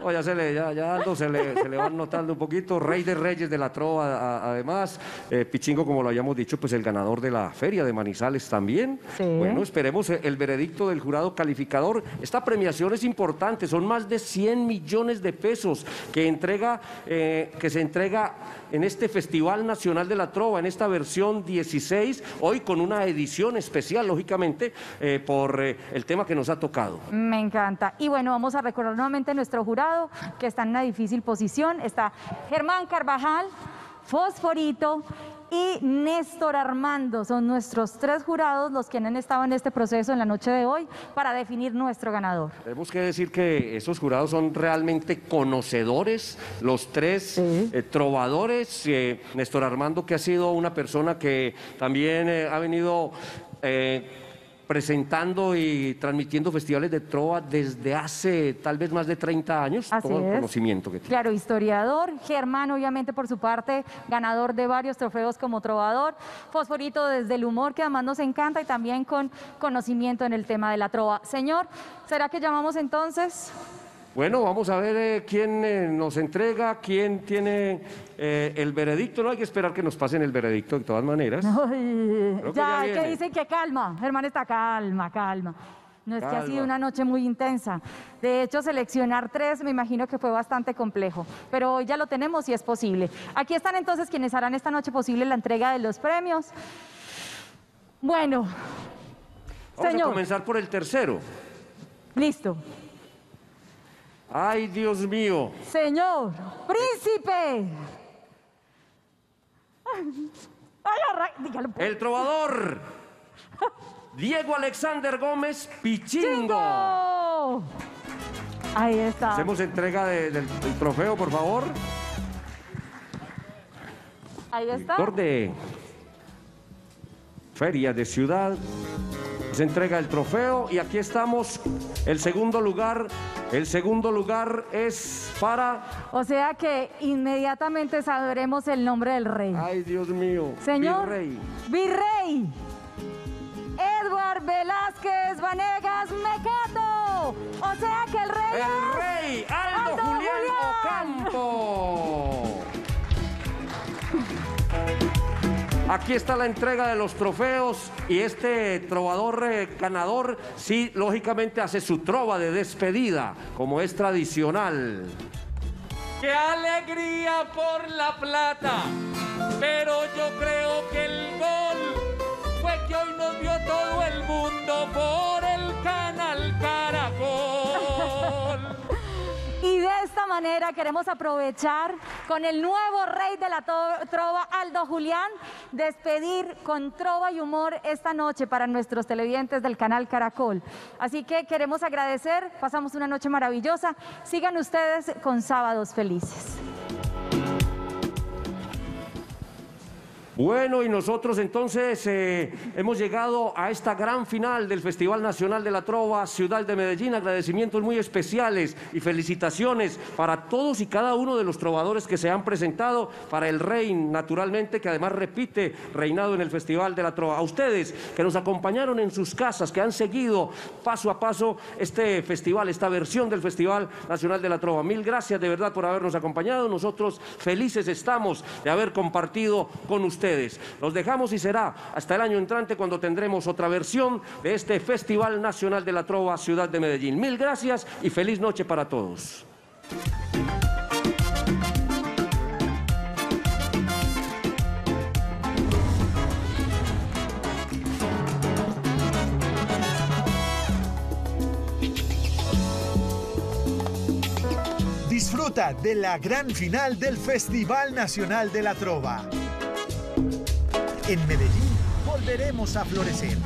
No, ya se le van notando un poquito. Rey de Reyes de la Trova, además. Pichingo, como lo habíamos dicho, pues el ganador de la Feria de Manizales también. Sí. Bueno, esperemos el veredicto del jurado calificador. Esta premiación es importante, son más de 100 millones de pesos que se entrega en este Festival Nacional de la Trova, en esta versión 16, hoy con una edición especial, lógicamente, por el tema que nos ha tocado. Me encanta. Y bueno, vamos a recordar nuevamente nuestro jurado, que está en una difícil posición. Está Germán Carvajal, Fosforito y Néstor Armando. Son nuestros 3 jurados los que han estado en este proceso en la noche de hoy para definir nuestro ganador. Tenemos que decir que esos jurados son realmente conocedores, los 3 trovadores. Néstor Armando, que ha sido una persona que también ha venido... presentando y transmitiendo festivales de trova desde hace tal vez más de 30 años, así todo el conocimiento que tiene. Claro, historiador, Germán obviamente por su parte, ganador de varios trofeos como trovador, Fosforito desde el humor que además nos encanta y también con conocimiento en el tema de la trova. Señor, ¿será que llamamos entonces? Bueno, vamos a ver quién nos entrega, quién tiene el veredicto. No hay que esperar que nos pasen el veredicto de todas maneras. Ay, ya hay que dicen que calma, Germán está calma. No es que ha sido una noche muy intensa. De hecho, seleccionar tres me imagino que fue bastante complejo, pero hoy ya lo tenemos y es posible. Aquí están entonces quienes harán esta noche posible la entrega de los premios. Bueno, vamos a comenzar por el tercero. Listo. ¡Ay, Dios mío! ¡Señor! ¡Príncipe! El trovador Diego Alexander Gómez Pichingo. Ahí está. Hacemos entrega del trofeo, por favor. Ahí está. Director de Feria de Ciudad. Se entrega el trofeo y aquí estamos, el segundo lugar. El segundo lugar es para... O sea que inmediatamente sabremos el nombre del rey. Ay, Dios mío. Señor Virrey. Virrey. Eduard Velázquez Banegas Mecato. O sea que el rey es... El rey Aldo Julián Ocampo. Aquí está la entrega de los trofeos y este trovador ganador sí, lógicamente, hace su trova de despedida, como es tradicional. ¡Qué alegría por la plata! Pero yo creo que el gol fue que hoy nos vio todo el mundo por el Canal Caracol. Y de esta manera queremos aprovechar con el nuevo rey de la trova, Aldo Julián, despedir con trova y humor esta noche para nuestros televidentes del Canal Caracol. Así que queremos agradecer, pasamos una noche maravillosa. Sigan ustedes con Sábados Felices. Bueno, y nosotros entonces hemos llegado a esta gran final del Festival Nacional de la Trova Ciudad de Medellín. Agradecimientos muy especiales y felicitaciones para todos y cada uno de los trovadores que se han presentado, para el rey, naturalmente, que además repite reinado en el Festival de la Trova. A ustedes que nos acompañaron en sus casas, que han seguido paso a paso este festival, esta versión del Festival Nacional de la Trova. Mil gracias de verdad por habernos acompañado. Nosotros felices estamos de haber compartido con ustedes. Los dejamos y será hasta el año entrante cuando tendremos otra versión de este Festival Nacional de la Trova Ciudad de Medellín. Mil gracias y feliz noche para todos. Disfruta de la gran final del Festival Nacional de la Trova. En Medellín volveremos a florecer.